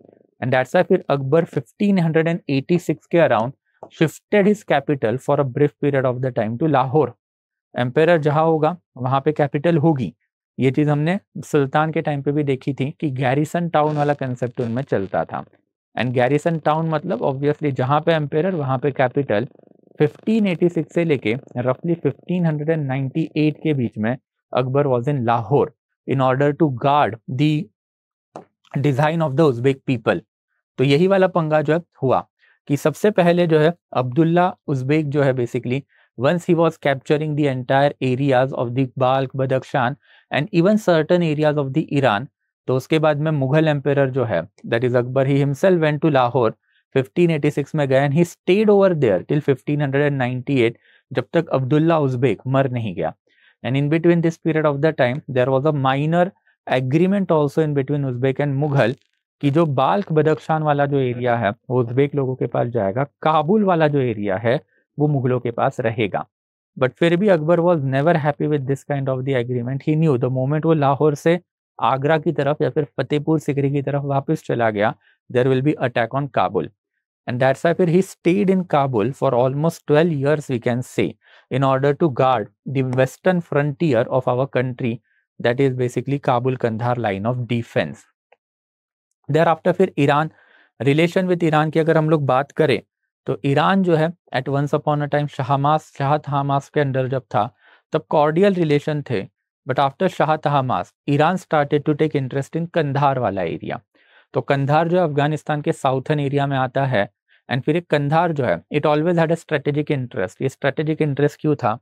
And that's why फिर अकबर 1586 के around shifted his capital for a brief period of the time to Lahore. Empire जहाँ होगा वहाँ पे कैपिटल होगी। ये चीज़ हमने सुल्तान के टाइम पे भी देखी थी कि गैरिसन टाउन वाला कंसेप्ट उनमें चलता था। एंड गैरिसन टाउन मतलब ऑब्वियसली जहाँ पे एम्पेयर वहाँ पे कैपिटल। 1586 से लेके रफली 1598 के बीच में Akbar was in Lahore in order to guard the design of the Uzbek people. तो यही वाला पंगा जो है हुआ कि सबसे पहले जो है अब्दुल्ला उज़्बेक जो है basically once he was capturing the entire areas of the Balkh, Badakhshan and even certain areas of the Iran, तो उसके बाद में मुगल एम्पेयर जो है that is Akbar he himself went to Lahore 1586 में गए and he stayed over there till 1598 जब तक अब्दुल्ला उज़्बेक मर नहीं गया। and in between this period of the time there was a minor agreement also in between Uzbek and Mughal कि जो बाल्ख बदख्शान वाला जो एरिया है वो उज़्बेक लोगों के पास जाएगा, काबुल वाला जो एरिया है वो मुगलों के पास रहेगा। बट फिर भी Akbar was never happy with this kind of the agreement. He knew the moment वो लाहौर से आगरा की तरफ या फिर फतेहपुर सिकरी की तरफ वापस चला गया, there will be attack on Kabul. And that's why फिर he stayed in Kabul for almost 12 years we can say in order to guard the western frontier of our country that is basically Kabul-Kandahar line of defense. Thereafter फिर Iran, relation with Iran की अगर हम लोग बात करें तो Iran जो है at once upon a time Shah Tahmasp के अंडर जब था तब कॉर्डियल रिलेशन थे, but after Shah Tahmasp Iran started to take interest in Kandahar वाला एरिया। तो कंधार जो अफगानिस्तान के साउथर्न एरिया में आता है एंड फिर कंधार जो है it always had a strategic interest. ये स्ट्रेटेजिक इंटरेस्ट क्यों था?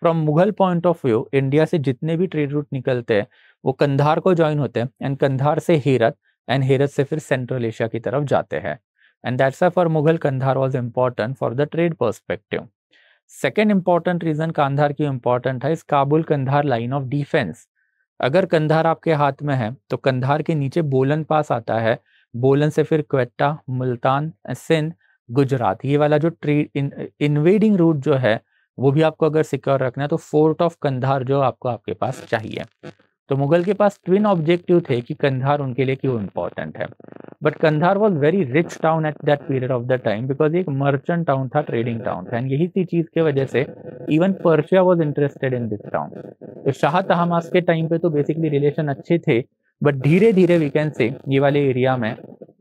From Mughal point of view India से जितने भी ट्रेड रूट निकलते हैं वो कंधार को ज्वाइन होते हैं एंड कंधार से हेरत एंड हेरत से फिर सेंट्रल एशिया की तरफ जाते हैं and that's for Mughal Kandahar was important for the trade perspective. Second important reason Kandahar क्यों इम्पोर्टेंट है इस Kabul Kandahar line of defense. अगर कंधार आपके हाथ में है तो कंधार के नीचे बोलन पास आता है, बोलन से फिर क्वेटा, मुल्तान, सिंध, गुजरात, ये वाला जो ट्रेड इन्वेडिंग रूट जो है वो भी आपको अगर सिक्योर रखना है तो फोर्ट ऑफ कंधार जो आपको आपके पास चाहिए। तो मुगल के पास ट्विन ऑब्जेक्टिव थे कि कंधार उनके लिए क्यों इम्पोर्टेंट है। But Kandahar was very rich town at that period of the time because एक मर्चेंट टाउन था, ट्रेडिंग टाउन था, एंड यही सी चीज के वजह से even Persia was interested in this town. तो शाह तहमास के टाइम पे तो बेसिकली रिलेशन अच्छे थे बट धीरे धीरे वी कैन से ये वाले एरिया में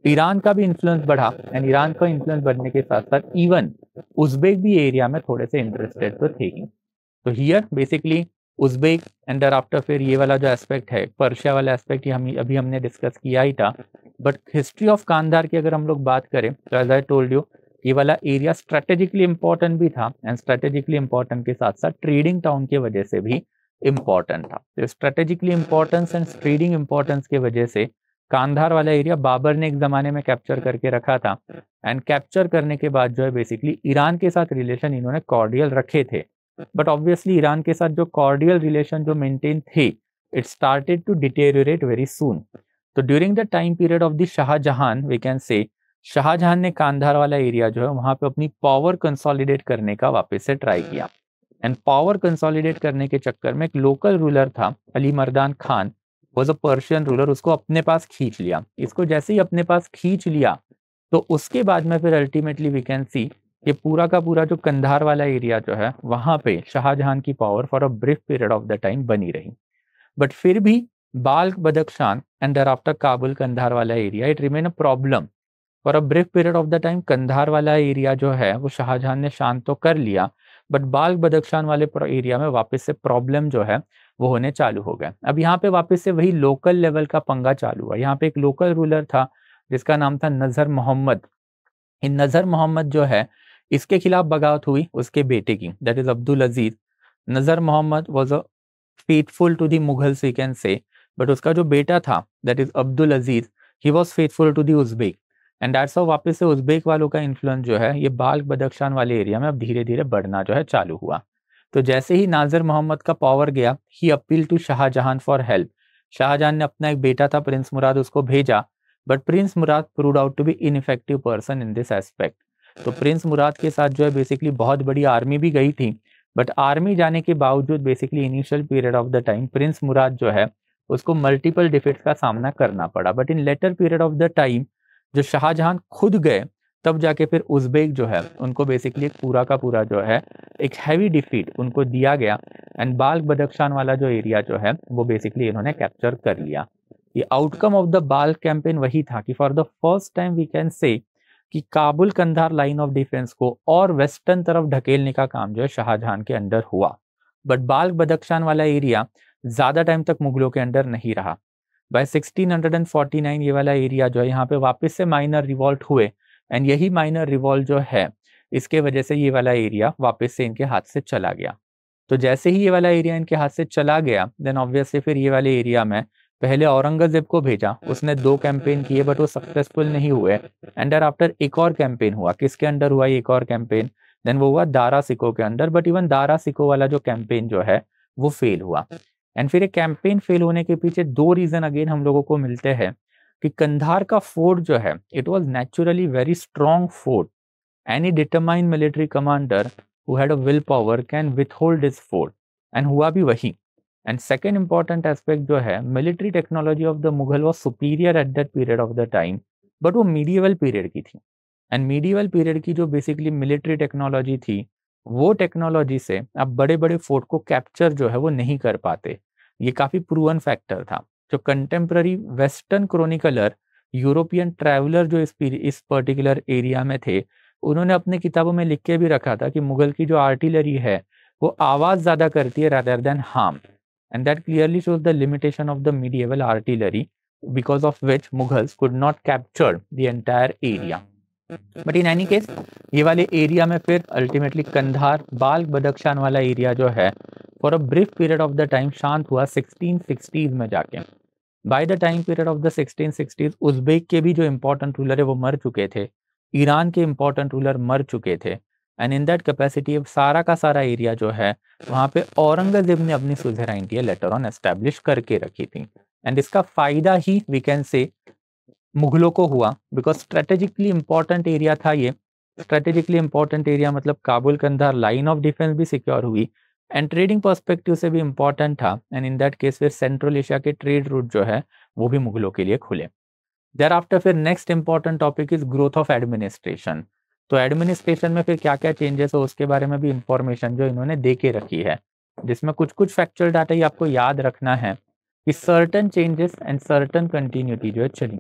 ईरान का भी इन्फ्लुएंस बढ़ा एंड ईरान का इन्फ्लुएंस बढ़ने के साथ साथ इवन उज्बेक भी एरिया में थोड़े से इंटरेस्टेड तो थे ही। तो here basically Uzbek and after फिर ये वाला जो एस्पेक्ट है पर्शिया वाला एस्पेक्ट ये हम अभी हमने डिस्कस किया ही था। बट हिस्ट्री ऑफ कंधार की अगर हम लोग बात करें तो एज आई टोल्ड यू ये वाला एरिया स्ट्रेटेजिकली इम्पॉर्टेंट भी था एंड स्ट्रेटेजिकली इम्पॉर्टेंट के साथ साथ ट्रेडिंग टाउन के वजह से भी इम्पॉर्टेंट था। तो strategically importance and trading importance के वजह से कंधार वाला एरिया बाबर ने एक ज़माने में कैप्चर करके रखा था एंड कैप्चर करने के बाद जो है बेसिकली ईरान के साथ रिलेशन इन्होंने कॉर्डियल रखे थे। बट ऑब्वियसली ईरान के साथ जो कॉर्डियल रिलेशन जो मेंटेन थे it started to deteriorate very soon. तो during the time period of the Shah Jahan we can say Shah Jahan ने कंधार वाला एरिया जो है वहाँ पे अपनी पावर कंसोलिडेट करने का वापस से ट्राई किया एंड पावर कंसोलिडेट करने के चक्कर में एक लोकल रूलर था Ali Mardan Khan was a Persian ruler, उसको अपने पास खींच लिया। इसको जैसे ही अपने पास खींच लिया तो उसके बाद में फिर अल्टीमेटली वी कैन सी ये पूरा का पूरा जो कंधार वाला एरिया जो है वहाँ पे शाहजहां की power for a brief period of the time बनी रही। बट फिर भी बाल्ख, बदख्शान एंड देयरआफ्टर काबुल कंधार वाला area it remain a problem for a brief period of the time. Kandahar वाला एरिया जो है वो शाहजहां ने शांत तो कर लिया बट बाल्ख बदख्शान वाले एरिया में वापस से प्रॉब्लम जो है वो होने चालू हो गए। अब यहाँ पे वापस से वही लोकल लेवल का पंगा चालू हुआ। यहाँ पे एक लोकल रूलर था जिसका नाम था नजर मोहम्मद। इन नजर मोहम्मद जो है इसके खिलाफ बगावत हुई उसके बेटे की, that is Abdul Aziz. Nazar Mohammad was a faithful to the Mughal we can say, but उसका जो बेटा था that is Abdul Aziz he was faithful to the Uzbek and that's how वापस से उज्बेक वालों का इन्फ्लुएंस जो है ये बाल्ख बदख्शान वाले एरिया में अब धीरे धीरे बढ़ना जो है चालू हुआ। तो जैसे ही नाजर मोहम्मद का पावर गया he appeal to Shahjahan for help. Shahjahan ने अपना एक बेटा था प्रिंस मुराद उसको भेजा but prince Murad proved out to be ineffective person in this aspect. तो प्रिंस मुराद के साथ जो है बेसिकली बहुत बड़ी आर्मी भी गई थी बट आर्मी जाने के बावजूद basically initial period of the time prince Murad जो है उसको मल्टीपल डिफीट्स का सामना करना पड़ा। But in later period of the time जो शाहजहां खुद गए तब जाके फिर उज्बेक जो है उनको बेसिकली पूरा का पूरा जो है एक हैवी डिफीट उनको दिया गया एंड बाल्ख बदख्शान वाला जो एरिया जो है वो बेसिकली इन्होंने कैप्चर कर लिया। ये outcome of the Balkh campaign वही था कि for the first time we can say कि Kabul Kandahar line of defence को और वेस्टर्न तरफ ढकेलने का काम जो है शाहजहां के अंडर हुआ। बट बाल्ख बदख्शान वाला एरिया ज़्यादा टाइम तक मुगलों के अंडर नहीं रहा। बाय 1649 ये वाला एरिया जो है यहाँ पे वापस से माइनर रिवॉल्ट हुए एंड यही माइनर रिवॉल्ट जो है इसके वजह से ये वाला एरिया वापस से इनके हाथ से चला गया। तो जैसे ही ये वाला एरिया इनके हाथ से चला गया देन ऑब्वियसली फिर ये वाले एरिया में पहले औरंगजेब को भेजा, उसने 2 कैंपेन किए बट वो सक्सेसफुल नहीं हुए एंड आफ्टर एक और कैंपेन हुआ। किसके अंडर हुआ ये एक और कैंपेन? देन वो हुआ दारा सिको के under but even Dara Shikoh वाला जो कैंपेन जो है वो फेल हुआ। एंड फिर ये कैंपेन फेल होने के पीछे 2 रीजन अगेन हम लोगों को मिलते हैं कि कंधार का फोर्ट जो है it was naturally very strong fort. Any determined military commander who had a will power can withhold this fort and हुआ भी वही। एंड सेकेंड इंपॉर्टेंट एस्पेक्ट जो है military technology of the Mughal was superior at that period of the time but वो medieval period की थी and medieval period की जो बेसिकली मिलिट्री टेक्नोलॉजी थी वो टेक्नोलॉजी से आप बड़े बड़े फोर्ट को कैप्चर जो है वो नहीं कर पाते। ये काफी प्रूवन फैक्टर था। जो contemporary western chronicler European traveller जो इस पर्टिकुलर एरिया में थे, उन्होंने अपने किताबों में लिख के भी रखा था कि मुगल की जो आर्टिलरी है वो आवाज़ ज़्यादा करती है rather than harm, and that clearly shows the limitation of the medieval artillery because of which Mughals could not capture the entire area. But in any case ये वाले एरिया में फिर अल्टीमेटली कंधार बाल बदख्शान वाला एरिया जो है for a brief period of the time शांत हुआ 1660s में जाके। By the time period of the 1660s Uzbek के भी जो इम्पोर्टेंट रूलर है वो मर चुके थे, ईरान के इम्पोर्टेंट रूलर मर चुके थे, एंड इन दैट कैपेसिटी अब सारा का सारा एरिया जो है वहाँ पे औरंगजेब ने अपनी सुजेराइनिटी लेटर ऑन एस्टेब्लिश करके रखी थी। एंड इसका फ़ायदा ही वी कैन से मुगलों को हुआ बिकॉज स्ट्रेटेजिकली इम्पॉर्टेंट एरिया था ये। स्ट्रेटेजिकली इम्पॉर्टेंट एरिया मतलब Kabul Kandahar line of defence भी सिक्योर हुई एंड ट्रेडिंग पर्सपेक्टिव से भी इम्पॉर्टेंट था, एंड इन दैट केस फिर सेंट्रल एशिया के ट्रेड रूट जो है वो भी मुगलों के लिए खुले। देयर आफ्टर फिर next important topic is growth of administration. तो एडमिनिस्ट्रेशन में फिर क्या क्या चेंजेस हो उसके बारे में भी इंफॉर्मेशन जो इन्होंने दे के रखी है, जिसमें कुछ कुछ फैक्चुअल डाटा ही आपको याद रखना है कि certain changes and certain continuity जो है चली।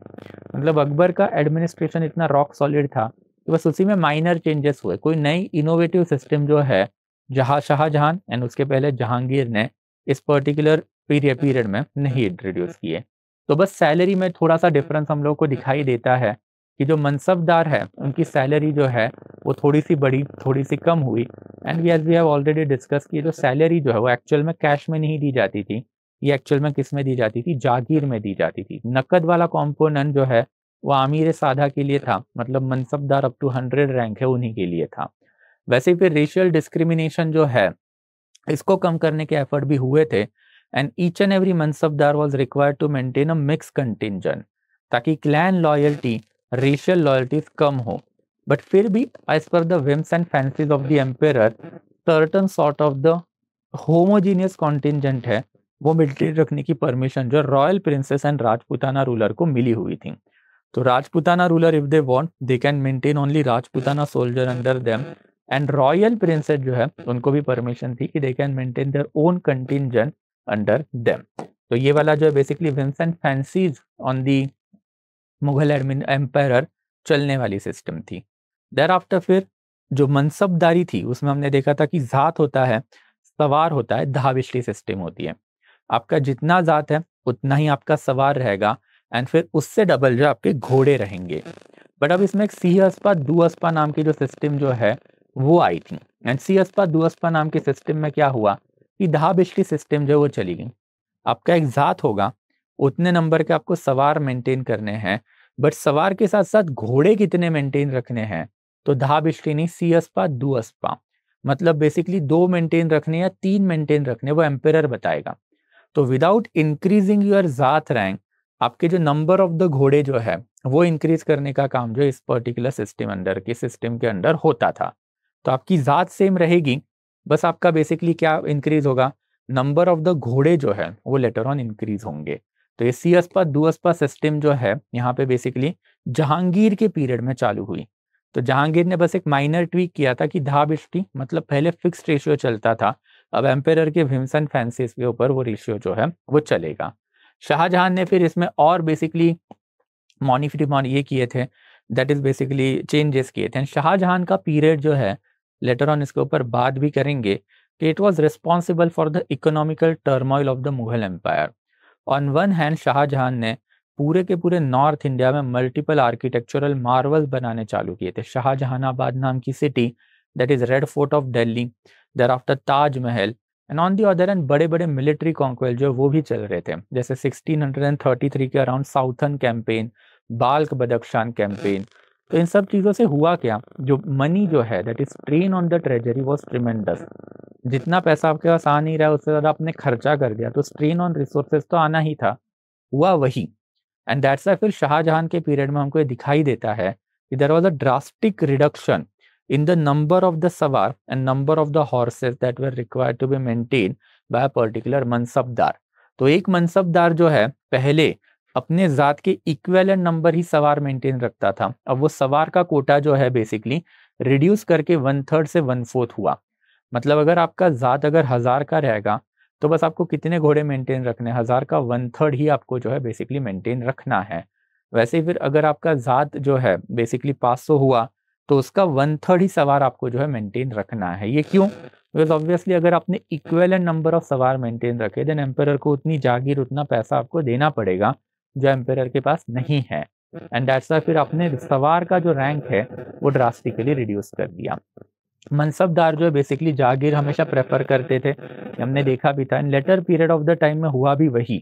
मतलब अकबर का एडमिनिस्ट्रेशन इतना रॉक सॉलिड था कि बस उसी में माइनर चेंजेस हुए, कोई नई इनोवेटिव सिस्टम जो है शाहजहां एंड उसके पहले जहांगीर ने इस पर्टिकुलर पीरियड में नहीं इंट्रोड्यूस किए। तो बस सैलरी में थोड़ा सा डिफरेंस हम लोग को दिखाई देता है कि जो मनसबदार है उनकी सैलरी जो है वो थोड़ी सी बड़ी थोड़ी सी कम हुई, and as we have already discuss की जो सैलरी जो है वो एक्चुअल में कैश में नहीं दी जाती थी, ये एक्चुअल में किस में दी जाती थी, जागीर में दी जाती थी। नकद वाला कॉम्पोनेंट जो है वो आमिर साधा के लिए था, मतलब मनसबदार अप टू 100 रैंक है उन्हीं के लिए था। वैसे फिर रेशियल डिस्क्रिमिनेशन जो है इसको कम करने के एफर्ट भी हुए थे, and each and every mansabdar was required to maintain a mix contingent ताकि क्लैन लॉयल्टी रेशियल लॉयल्टीज कम हो। बट फिर भी as per the whims and fancies of the emperor certain sort of the homogeneous contingent है वो maintain रखने की permission जो royal princes and Rajputana ruler को मिली हुई थी। तो Rajputana ruler if they want they can maintain only Rajputana soldier under them, and royal princes जो है उनको भी परमिशन थी कि they can maintain their own contingent under them. तो ये वाला जो है basically whims and fancies on the Mughal admin empire चलने वाली सिस्टम थी। देयर आफ्टर फिर जो मनसबदारी थी उसमें हमने देखा था कि जात होता है, सवार होता है, धाविश्री सिस्टम होती है। आपका जितना जात है उतना ही आपका सवार रहेगा, एंड फिर उससे डबल जो आपके घोड़े रहेंगे। बट अब इसमें एक सीहस्पा दुअस्पा नाम की जो सिस्टम जो है वो आई थी, एंड सीहस्पा दुअस्पा नाम के सिस्टम में क्या हुआ कि धाबिश्री सिस्टम जो वो चली गई। आपका एक जात होगा, उतने नंबर के आपको सवार मेंटेन करने हैं, बट सवार के साथ साथ घोड़े कितने मेंटेन रखने हैं तो धाबिश्री नहीं सीहस्पा दुअस्पा, मतलब बेसिकली 2 मेंटेन रखने या 3 मेंटेन रखने वो एम्पेरर बताएगा। तो विदाउट इंक्रीजिंग योर जात रैंक आपके जो नंबर ऑफ द घोड़े जो है वो इंक्रीज करने का काम जो इस पर्टिकुलर सिस्टम के अंडर होता था। तो आपकी जात सेम रहेगी, बस आपका बेसिकली क्या इंक्रीज होगा, नंबर ऑफ द घोड़े जो है वो लेटर ऑन इंक्रीज होंगे। तो ये सीहस्पा दुअस्पा सिस्टम जो है यहाँ पे बेसिकली जहांगीर के पीरियड में चालू हुई। तो जहांगीर ने बस एक माइनर ट्वीक किया था कि धाबिश्ती मतलब पहले फिक्स रेशियो चलता था, अब एम्पेरर के विम्स एंड फैंसीज के ऊपर वो रेशियो जो है वो चलेगा। शाहजहां ने फिर इसमें और बेसिकली मॉडिफिकेशन ये किए थे, दैट इज बेसिकली चेंजेस किए थे। शाहजहां का पीरियड जो है लेटर ऑन इसके ऊपर बात भी करेंगे कि it was responsible for the economical turmoil of the Mughal empire. On one hand Shahjahan ने पूरे के पूरे नॉर्थ इंडिया में मल्टीपल आर्किटेक्चरल मार्वल्स बनाने चालू किए थे। शाहजहानाबाद नाम की city, that is red fort of Delhi, thereafter Taj Mahal, and on the other end बड़े बड़े मिलिट्री कॉन्क्वेस्ट जो वो भी चल रहे थे, जैसे 1633 के around southern campaign, Balkh Badakhshan campaign. तो इन सब चीज़ों से हुआ क्या, जो मनी जो है that is strain on the treasury was tremendous. जितना पैसा आपके पास आ नहीं रहा है उससे ज़्यादा आपने खर्चा कर दिया, तो स्ट्रेन ऑन रिसोर्सेज तो आना ही था, हुआ वही। एंड दैट्स वाई फिर शाहजहां के पीरियड में हमको ये दिखाई देता है कि there was a drastic reduction in the number of the savar and number of the horses that were required to be maintained by a particular mansabdar। तो एक mansabdar जो है पहले अपने जात के equivalent number ही सवार maintain रखता था, अब वो सवार का कोटा जो है basically reduce करके 1/3 से 1/4 हुआ। मतलब अगर आपका जात अगर 1000 का रहेगा तो बस आपको कितने घोड़े मेंटेन रखने हैं, 1000 का 1/3 ही आपको जो है बेसिकली मेंटेन रखना है। वैसे ही फिर अगर आपका ज़ात जो है बेसिकली 500 हुआ तो उसका 1/3 ही सवार आपको जो है मेंटेन रखना है। ये क्यों? बिकॉज ऑब्वियसली अगर आपने इक्वेलेंट नंबर ऑफ सवार मेंटेन रखे देन एम्परर को उतनी जागीर उतना पैसा आपको देना पड़ेगा जो एम्परर के पास नहीं है। एंड दैट्स फिर आपने सवार का जो रैंक है वो ड्रास्टिकली रिड्यूस कर दिया। मनसबदार जो है बेसिकली जागीर हमेशा प्रेफर करते थे, हमने देखा भी था। And later period of the time में हुआ भी वही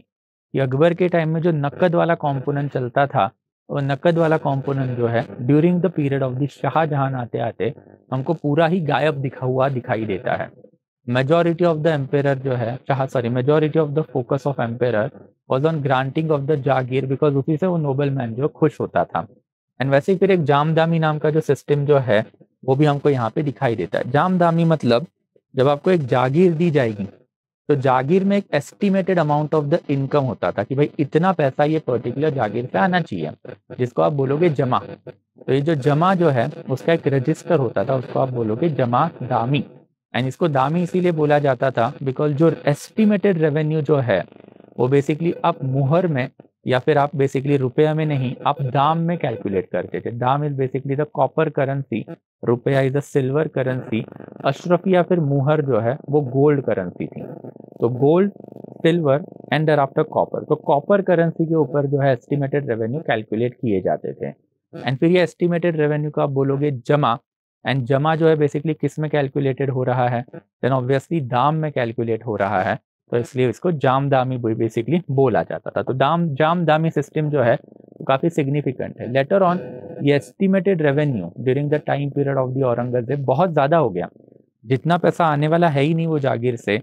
कि अकबर के टाइम में जो नकद वाला कॉम्पोनेंट चलता था और नकद वाला कॉम्पोनेंट जो है during the period of the Shahjahan आते आते हमको पूरा ही गायब दिखाई देता है। मेजॉरिटी ऑफ द एम्पेरर जो है majority of the focus of emperor was on granting of the Jagir, because उसी से वो नोबल मैन जो खुश होता था। एंड वैसे फिर एक जामदामी नाम का जो सिस्टम जो है वो भी हमको यहाँ पे दिखाई देता है। जामदामी मतलब जब आपको एक जागीर दी जाएगी तो जागीर में एक estimated amount of the income होता था कि भाई इतना पैसा ये पर्टिकुलर जागीर पे आना चाहिए, जिसको आप बोलोगे जमा। तो ये जो जमा जो है उसका एक रजिस्टर होता था, उसको आप बोलोगे जमा दामी। एंड इसको दामी इसीलिए बोला जाता था बिकॉज जो एस्टिमेटेड रेवेन्यू जो है वो बेसिकली आप मुहर में या फिर आप बेसिकली रुपया में नहीं, आप दाम में कैलकुलेट करते थे। दाम is basically the copper currency, रुपया is the silver currency, Ashrafi या फिर मुहर जो है वो गोल्ड करेंसी थी। तो gold, silver and there after copper. तो कॉपर करेंसी के ऊपर जो है एस्टिमेटेड रेवेन्यू कैलकुलेट किए जाते थे। एंड फिर ये एस्टिमेटेड रेवेन्यू को आप बोलोगे जमा। एंड जमा जो है बेसिकली किस में कैलकुलेटेड हो रहा है, देन ऑब्वियसली दाम में कैलकुलेट हो रहा है, तो इसलिए इसको जामदामी बेसिकली बोला जाता था। तो जामदामी सिस्टम जो है काफ़ी सिग्निफिकेंट है। लेटर ऑन ये estimated revenue during the time period of the Aurangzeb बहुत ज़्यादा हो गया। जितना पैसा आने वाला है ही नहीं वो जागीर से,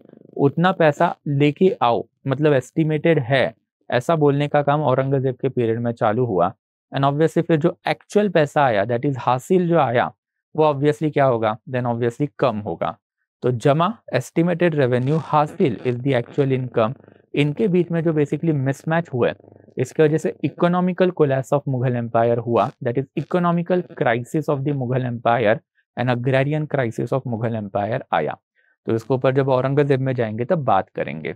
उतना पैसा लेके आओ, मतलब एस्टिमेटेड है, ऐसा बोलने का काम औरंगजेब के पीरियड में चालू हुआ। एंड ऑब्वियसली फिर जो एक्चुअल पैसा आया, दैट इज हासिल जो आया, वो ऑब्वियसली क्या होगा, देन ऑब्वियसली कम होगा। तो जमा, एस्टिमेटेड रेवेन्यू, हासिल इज द एक्चुअल इनकम, इनके बीच में जो बेसिकली मिसमैच हुआ है इसकी वजह से economical collapse of Mughal empire हुआ, that is economical crisis of the Mughal empire and agrarian crisis of Mughal empire आया। तो इसके ऊपर जब औरंगजेब में जाएंगे तब बात करेंगे।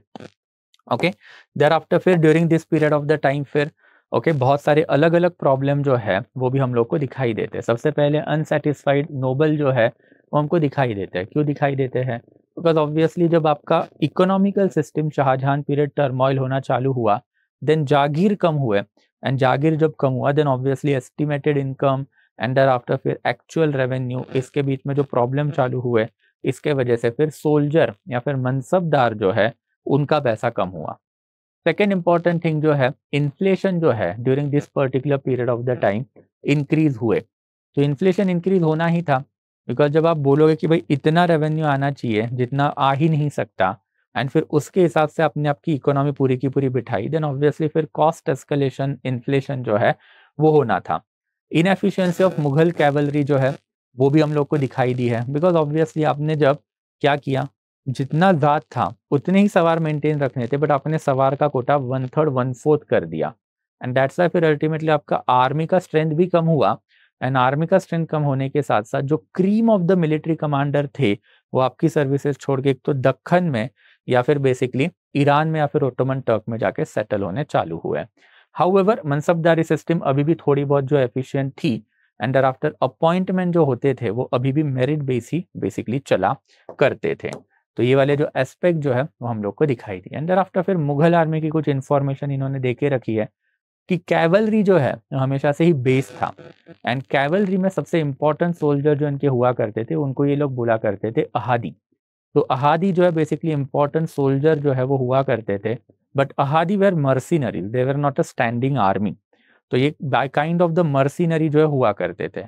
ओके, देयर आफ्टर फिर during this period of the time फिर बहुत सारे अलग अलग प्रॉब्लम जो है वो भी हम लोग को दिखाई देते हैं। सबसे पहले अनसेटिस्फाइड नोबल जो है वो हमको दिखाई देते हैं। क्यों दिखाई देते हैं? बिकॉज ऑब्वियसली जब आपका economical system Shahjahan period turmoil होना चालू हुआ, देन जागीर कम हुए। एंड जागीर जब कम हुआ then obviously estimated income and there after फिर एक्चुअल रेवेन्यू, इसके बीच में जो प्रॉब्लम चालू हुए इसके वजह से फिर सोल्जर या फिर मनसबदार जो है उनका पैसा कम हुआ। सेकेंड इंपॉर्टेंट थिंग जो है इन्फ्लेशन जो है during this particular period of the time increase हुए। तो इन्फ्लेशन इंक्रीज होना ही था, बिकॉज जब आप बोलोगे कि भाई इतना रेवेन्यू आना चाहिए जितना आ ही नहीं सकता, एंड फिर उसके हिसाब से आपने आपकी इकोनॉमी पूरी की पूरी बिठाई, देन ऑब्वियसली फिर कॉस्ट एस्केलेशन, इन्फ्लेशन जो है वो होना था। इनएफिशिएंसी ऑफ मुगल कैवलरी जो है वो भी हम लोग को दिखाई दी है, बिकॉज ऑब्वियसली आपने जब क्या किया, जितना ज़ात था उतने ही सवार मेंटेन रखने थे, बट आपने सवार का कोटा 1/3 1/4 कर दिया। एंड दैट्स व्हाई फिर अल्टीमेटली आपका आर्मी का स्ट्रेंथ भी कम हुआ। एंड आर्मी का स्ट्रेंथ कम होने के साथ साथ जो cream of the military commander थे वो आपकी सर्विसेज छोड़ के एक तो दक्खन में या फिर बेसिकली ईरान में या फिर ओटोमन टर्क में जाके सेटल होने चालू हुए। हाउएवर मनसबदारी सिस्टम अभी भी थोड़ी बहुत जो एफिशिएंट थी, एंड देयर आफ्टर अपॉइंटमेंट जो होते थे वो अभी भी मेरिट बेस ही बेसिकली चला करते थे। तो ये वाले जो एस्पेक्ट जो है वो हम लोग को दिखाई दिए। एंड देयर आफ्टर फिर मुगल आर्मी की कुछ इन्फॉर्मेशन इन्होंने देके रखी है कि कैवलरी जो है हमेशा से ही बेस था। एंड कैवलरी में सबसे इम्पोर्टेंट सोल्जर जो इनके हुआ करते थे उनको ये लोग बोला करते थे अहादी। तो अहादी जो है बेसिकली इम्पोर्टेंट सोल्जर जो है वो हुआ करते थे, बट अहादी were mercenary, they were not a standing army. तो ये काइंड ऑफ द मर्सीनरी जो है हुआ करते थे।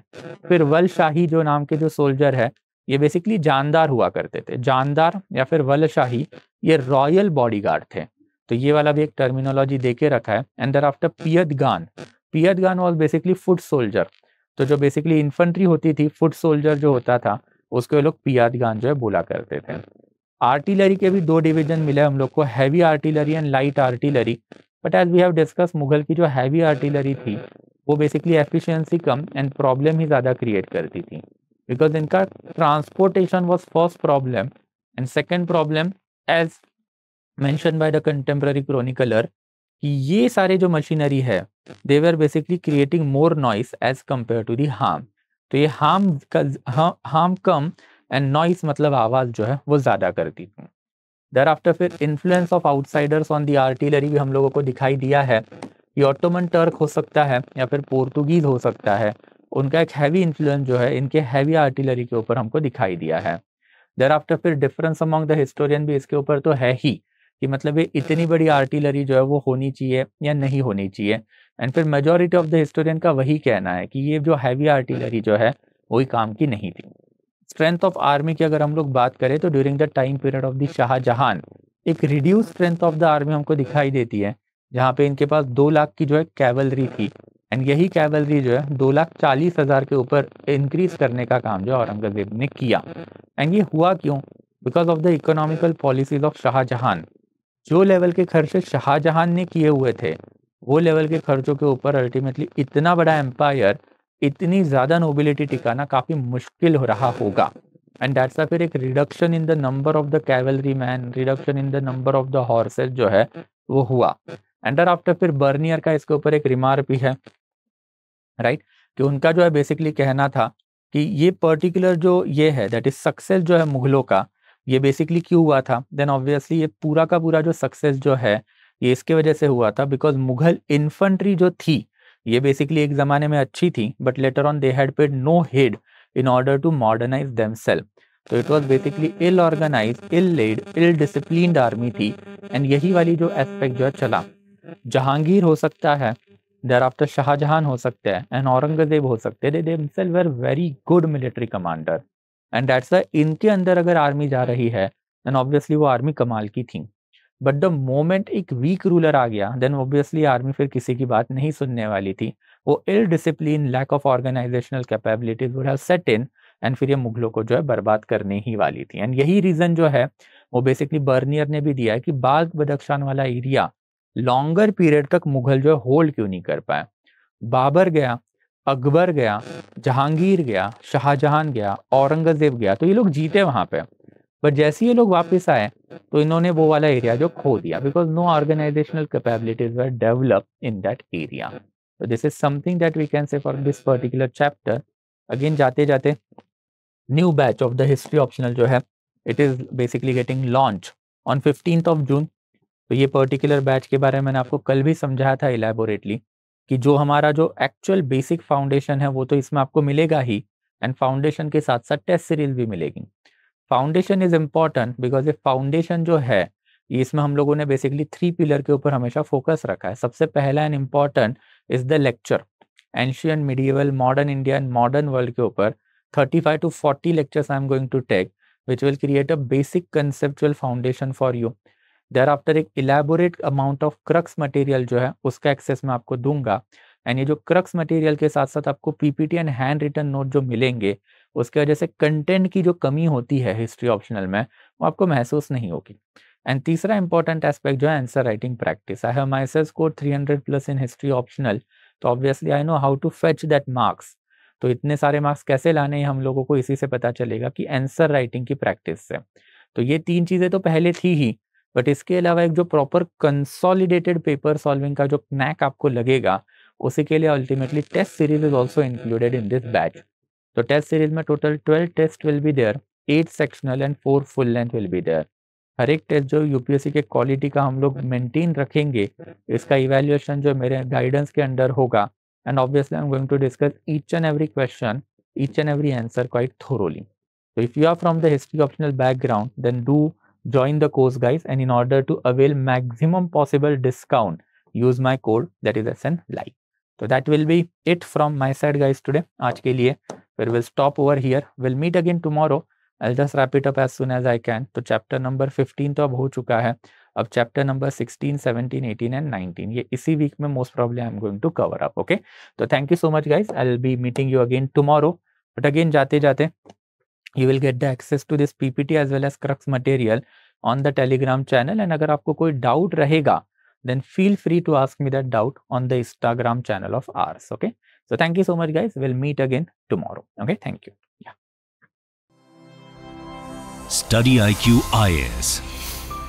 फिर वलशाही जो नाम के जो सोल्जर है ये बेसिकली जानदार हुआ करते थे। जानदार या फिर वलशाही ये रॉयल बॉडीगार्ड थे, तो ये वाला भी एक टर्मिनोलॉजी देके रखा है। एंड देयर आफ्टर पियदगान, पियदगान वाज बेसिकली फुट सोल्जर। तो जो बेसिकली इन्फेंट्री होती थी, फुट सोल्जर जो होता था उसको लोग पियदगान जो है बोला करते थे। आर्टिलरी के भी 2 डिवीजन मिले हम लोग को, heavy artillery and light artillery. But as we have discuss Mughal की जो हैवी आर्टिलरी थी वो बेसिकली एफिशिएंसी कम एंड प्रॉब्लम ही ज़्यादा क्रिएट करती थी, बिकॉज इनका transportation was first problem and second problem as mentioned by the contemporary chronicler कि ये सारे जो मशीनरी है they were basically creating more noise as compared to the harm. तो ये harm कम and noise मतलब आवाज जो है वो ज्यादा करती थी. Thereafter फिर influence of outsiders on the artillery भी हम लोगों को दिखाई दिया है. ये ऑटोमन टर्क हो सकता है या फिर पोर्तुगीज हो सकता है, उनका एक हैवी इन्फ्लुएंस जो है इनके हैवी आर्टिलरी के ऊपर हमको दिखाई दिया है. देयर आफ्टर फिर डिफरेंस अमंग द हिस्टोरियन भी इसके ऊपर तो है ही कि मतलब ये इतनी बड़ी आर्टिलरी जो है वो होनी चाहिए या नहीं होनी चाहिए. एंड फिर मेजॉरिटी ऑफ द हिस्टोरियन का वही कहना है कि ये जो हैवी आर्टिलरी जो है वही काम की नहीं थी. स्ट्रेंथ ऑफ आर्मी की अगर हम लोग बात करें तो during the time period of the Shahjahan एक reduce strength of the army हमको दिखाई देती है, जहाँ पे इनके पास 2 लाख की जो है कैवलरी थी एंड यही कैवलरी जो है 2,40,000 के ऊपर इंक्रीज करने का काम जो औरंगजेब ने किया. एंड ये हुआ क्यों? Because of the economical policies of Shahjahan. जो लेवल के खर्चे शाहजहां ने किए हुए थे वो लेवल के खर्चों के ऊपर अल्टीमेटली इतना बड़ा एम्पायर, इतनी ज़्यादा नोबिलिटी टिकाना काफ़ी मुश्किल हो रहा होगा. एंड दैट्स फिर एक reduction in the number of the cavalry man, reduction in the number of the horses जो है वो हुआ. एंड आफ्टर फिर बर्नियर का इसके ऊपर एक रिमार्क भी है, राइट, कि उनका जो है बेसिकली कहना था कि ये पर्टिकुलर जो ये है दैट इज सक्सेस जो है मुगलों का, ये बेसिकली क्यों हुआ था? देन ऑब्वियसली ये पूरा का पूरा जो सक्सेस जो है ये इसके वजह से हुआ था बिकॉज मुगल इन्फेंट्री जो थी ये बेसिकली एक ज़माने में अच्छी थी but later on they had paid no heed in order to modernize themselves. तो it was basically ill organize, ill led, ill disciplined army थी एंड यही वाली जो एस्पेक्ट जो है चला. जहांगीर हो सकता है, देयर आफ्टर शाहजहां हो सकते हैं एंड औरंगजेब हो सकते हैं. दे themselves were very good military commander and that's why इनके अंदर अगर आर्मी जा रही है देन ऑब्वियसली वो आर्मी कमाल की थी. बट द मोमेंट एक वीक रूलर आ गया देन ऑब्वियसली आर्मी फिर किसी की बात नहीं सुनने वाली थी. वो ill discipline, lack of organizational capabilities would have set in and फिर ये मुगलों को जो है बर्बाद करने ही वाली थी. एंड यही रीज़न जो है वो बेसिकली बर्नियर ने भी दिया है कि बाग बदख्शान वाला एरिया लॉन्गर पीरियड तक मुगल जो है होल्ड क्यों नहीं कर पाए. बाबर गया, अकबर गया, जहांगीर गया, शाहजहां गया, औरंगजेब गया, तो ये लोग जीते वहाँ पे. बट जैसे ये लोग वापस आए तो इन्होंने वो वाला एरिया जो खो दिया because no organizational capabilities were develop in that area. तो this is something that we can say for this particular chapter. Again जाते जाते new batch of the history optional जो है it is basically getting launch on 15th of June. तो ये particular batch के बारे में मैंने आपको कल भी समझाया था इलेबोरेटली कि जो हमारा जो एक्चुअल बेसिक फाउंडेशन है वो तो इसमें आपको मिलेगा ही एंड फाउंडेशन के साथ साथ टेस्ट सीरीज भी मिलेगी. फाउंडेशन इज इम्पॉर्टेंट बिकॉज ये फाउंडेशन जो है इसमें हम लोगों ने बेसिकली 3 पिलर के ऊपर हमेशा फोकस रखा है. सबसे पहला and important is the lecture, ancient, medieval, modern India and modern world के ऊपर 35 to 40 lectures I am going to take which will create a basic conceptual foundation for you. There after एक elaborate amount of crux material जो है उसका access मैं आपको दूंगा. And ये जो क्रक्स मटेरियल के साथ साथ आपको PPT and handwritten note जो मिलेंगे उसके वजह से कंटेंट की जो कमी होती है हिस्ट्री ऑप्शनल में वो आपको महसूस नहीं होगी. एंड तीसरा इंपॉर्टेंट एस्पेक्ट जो है answer writing practice. I have myself score 300+ in history optional तो obviously I know how to fetch that marks. तो इतने सारे मार्क्स कैसे लाने हैं हम लोगों को इसी से पता चलेगा कि आंसर राइटिंग की प्रैक्टिस से. तो ये 3 चीज़ें तो पहले थी ही बट इसके अलावा एक जो प्रॉपर कंसोलिडेटेड पेपर सॉल्विंग का जो स्नैक आपको लगेगा उसी के लिए ultimately test series is also included in this batch. तो टेस्ट सीरीज में total 12 test will be there, 8 sectional and 4 full length will be there. हर एक टेस्ट जो यूपीएससी के क्वालिटी का हम लोग मेंटेन रखेंगे इसका इवेल्युएशन जो मेरे गाइडेंस के अंडर होगा and obviously I am going to discuss each and every question, each and every answer quite thoroughly. तो if you are from the history optional background then do join the course guys, and in order to avail maximum possible discount use my code that is SNLIVE. So that will be it from my side guys today aaj ke liye. We will stop over here, we'll meet again tomorrow. I'll just wrap it up as soon as I can. To chapter number 15 to ab ho chuka hai, ab chapter number 16 17 18 and 19 ye isi week mein most probably I'm going to cover up. Okay, so thank you so much guys, I'll be meeting you again tomorrow. But again jaate jaate you will get the access to this PPT as well as crux material on the Telegram channel. And अगर आपको कोई doubt रहेगा then feel free to ask me that doubt on the Instagram channel of ours. Okay, so thank you so much guys, we'll meet again tomorrow. Okay, thank you. Yeah. Study IQ IS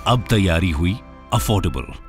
अब तैयारी हुई affordable.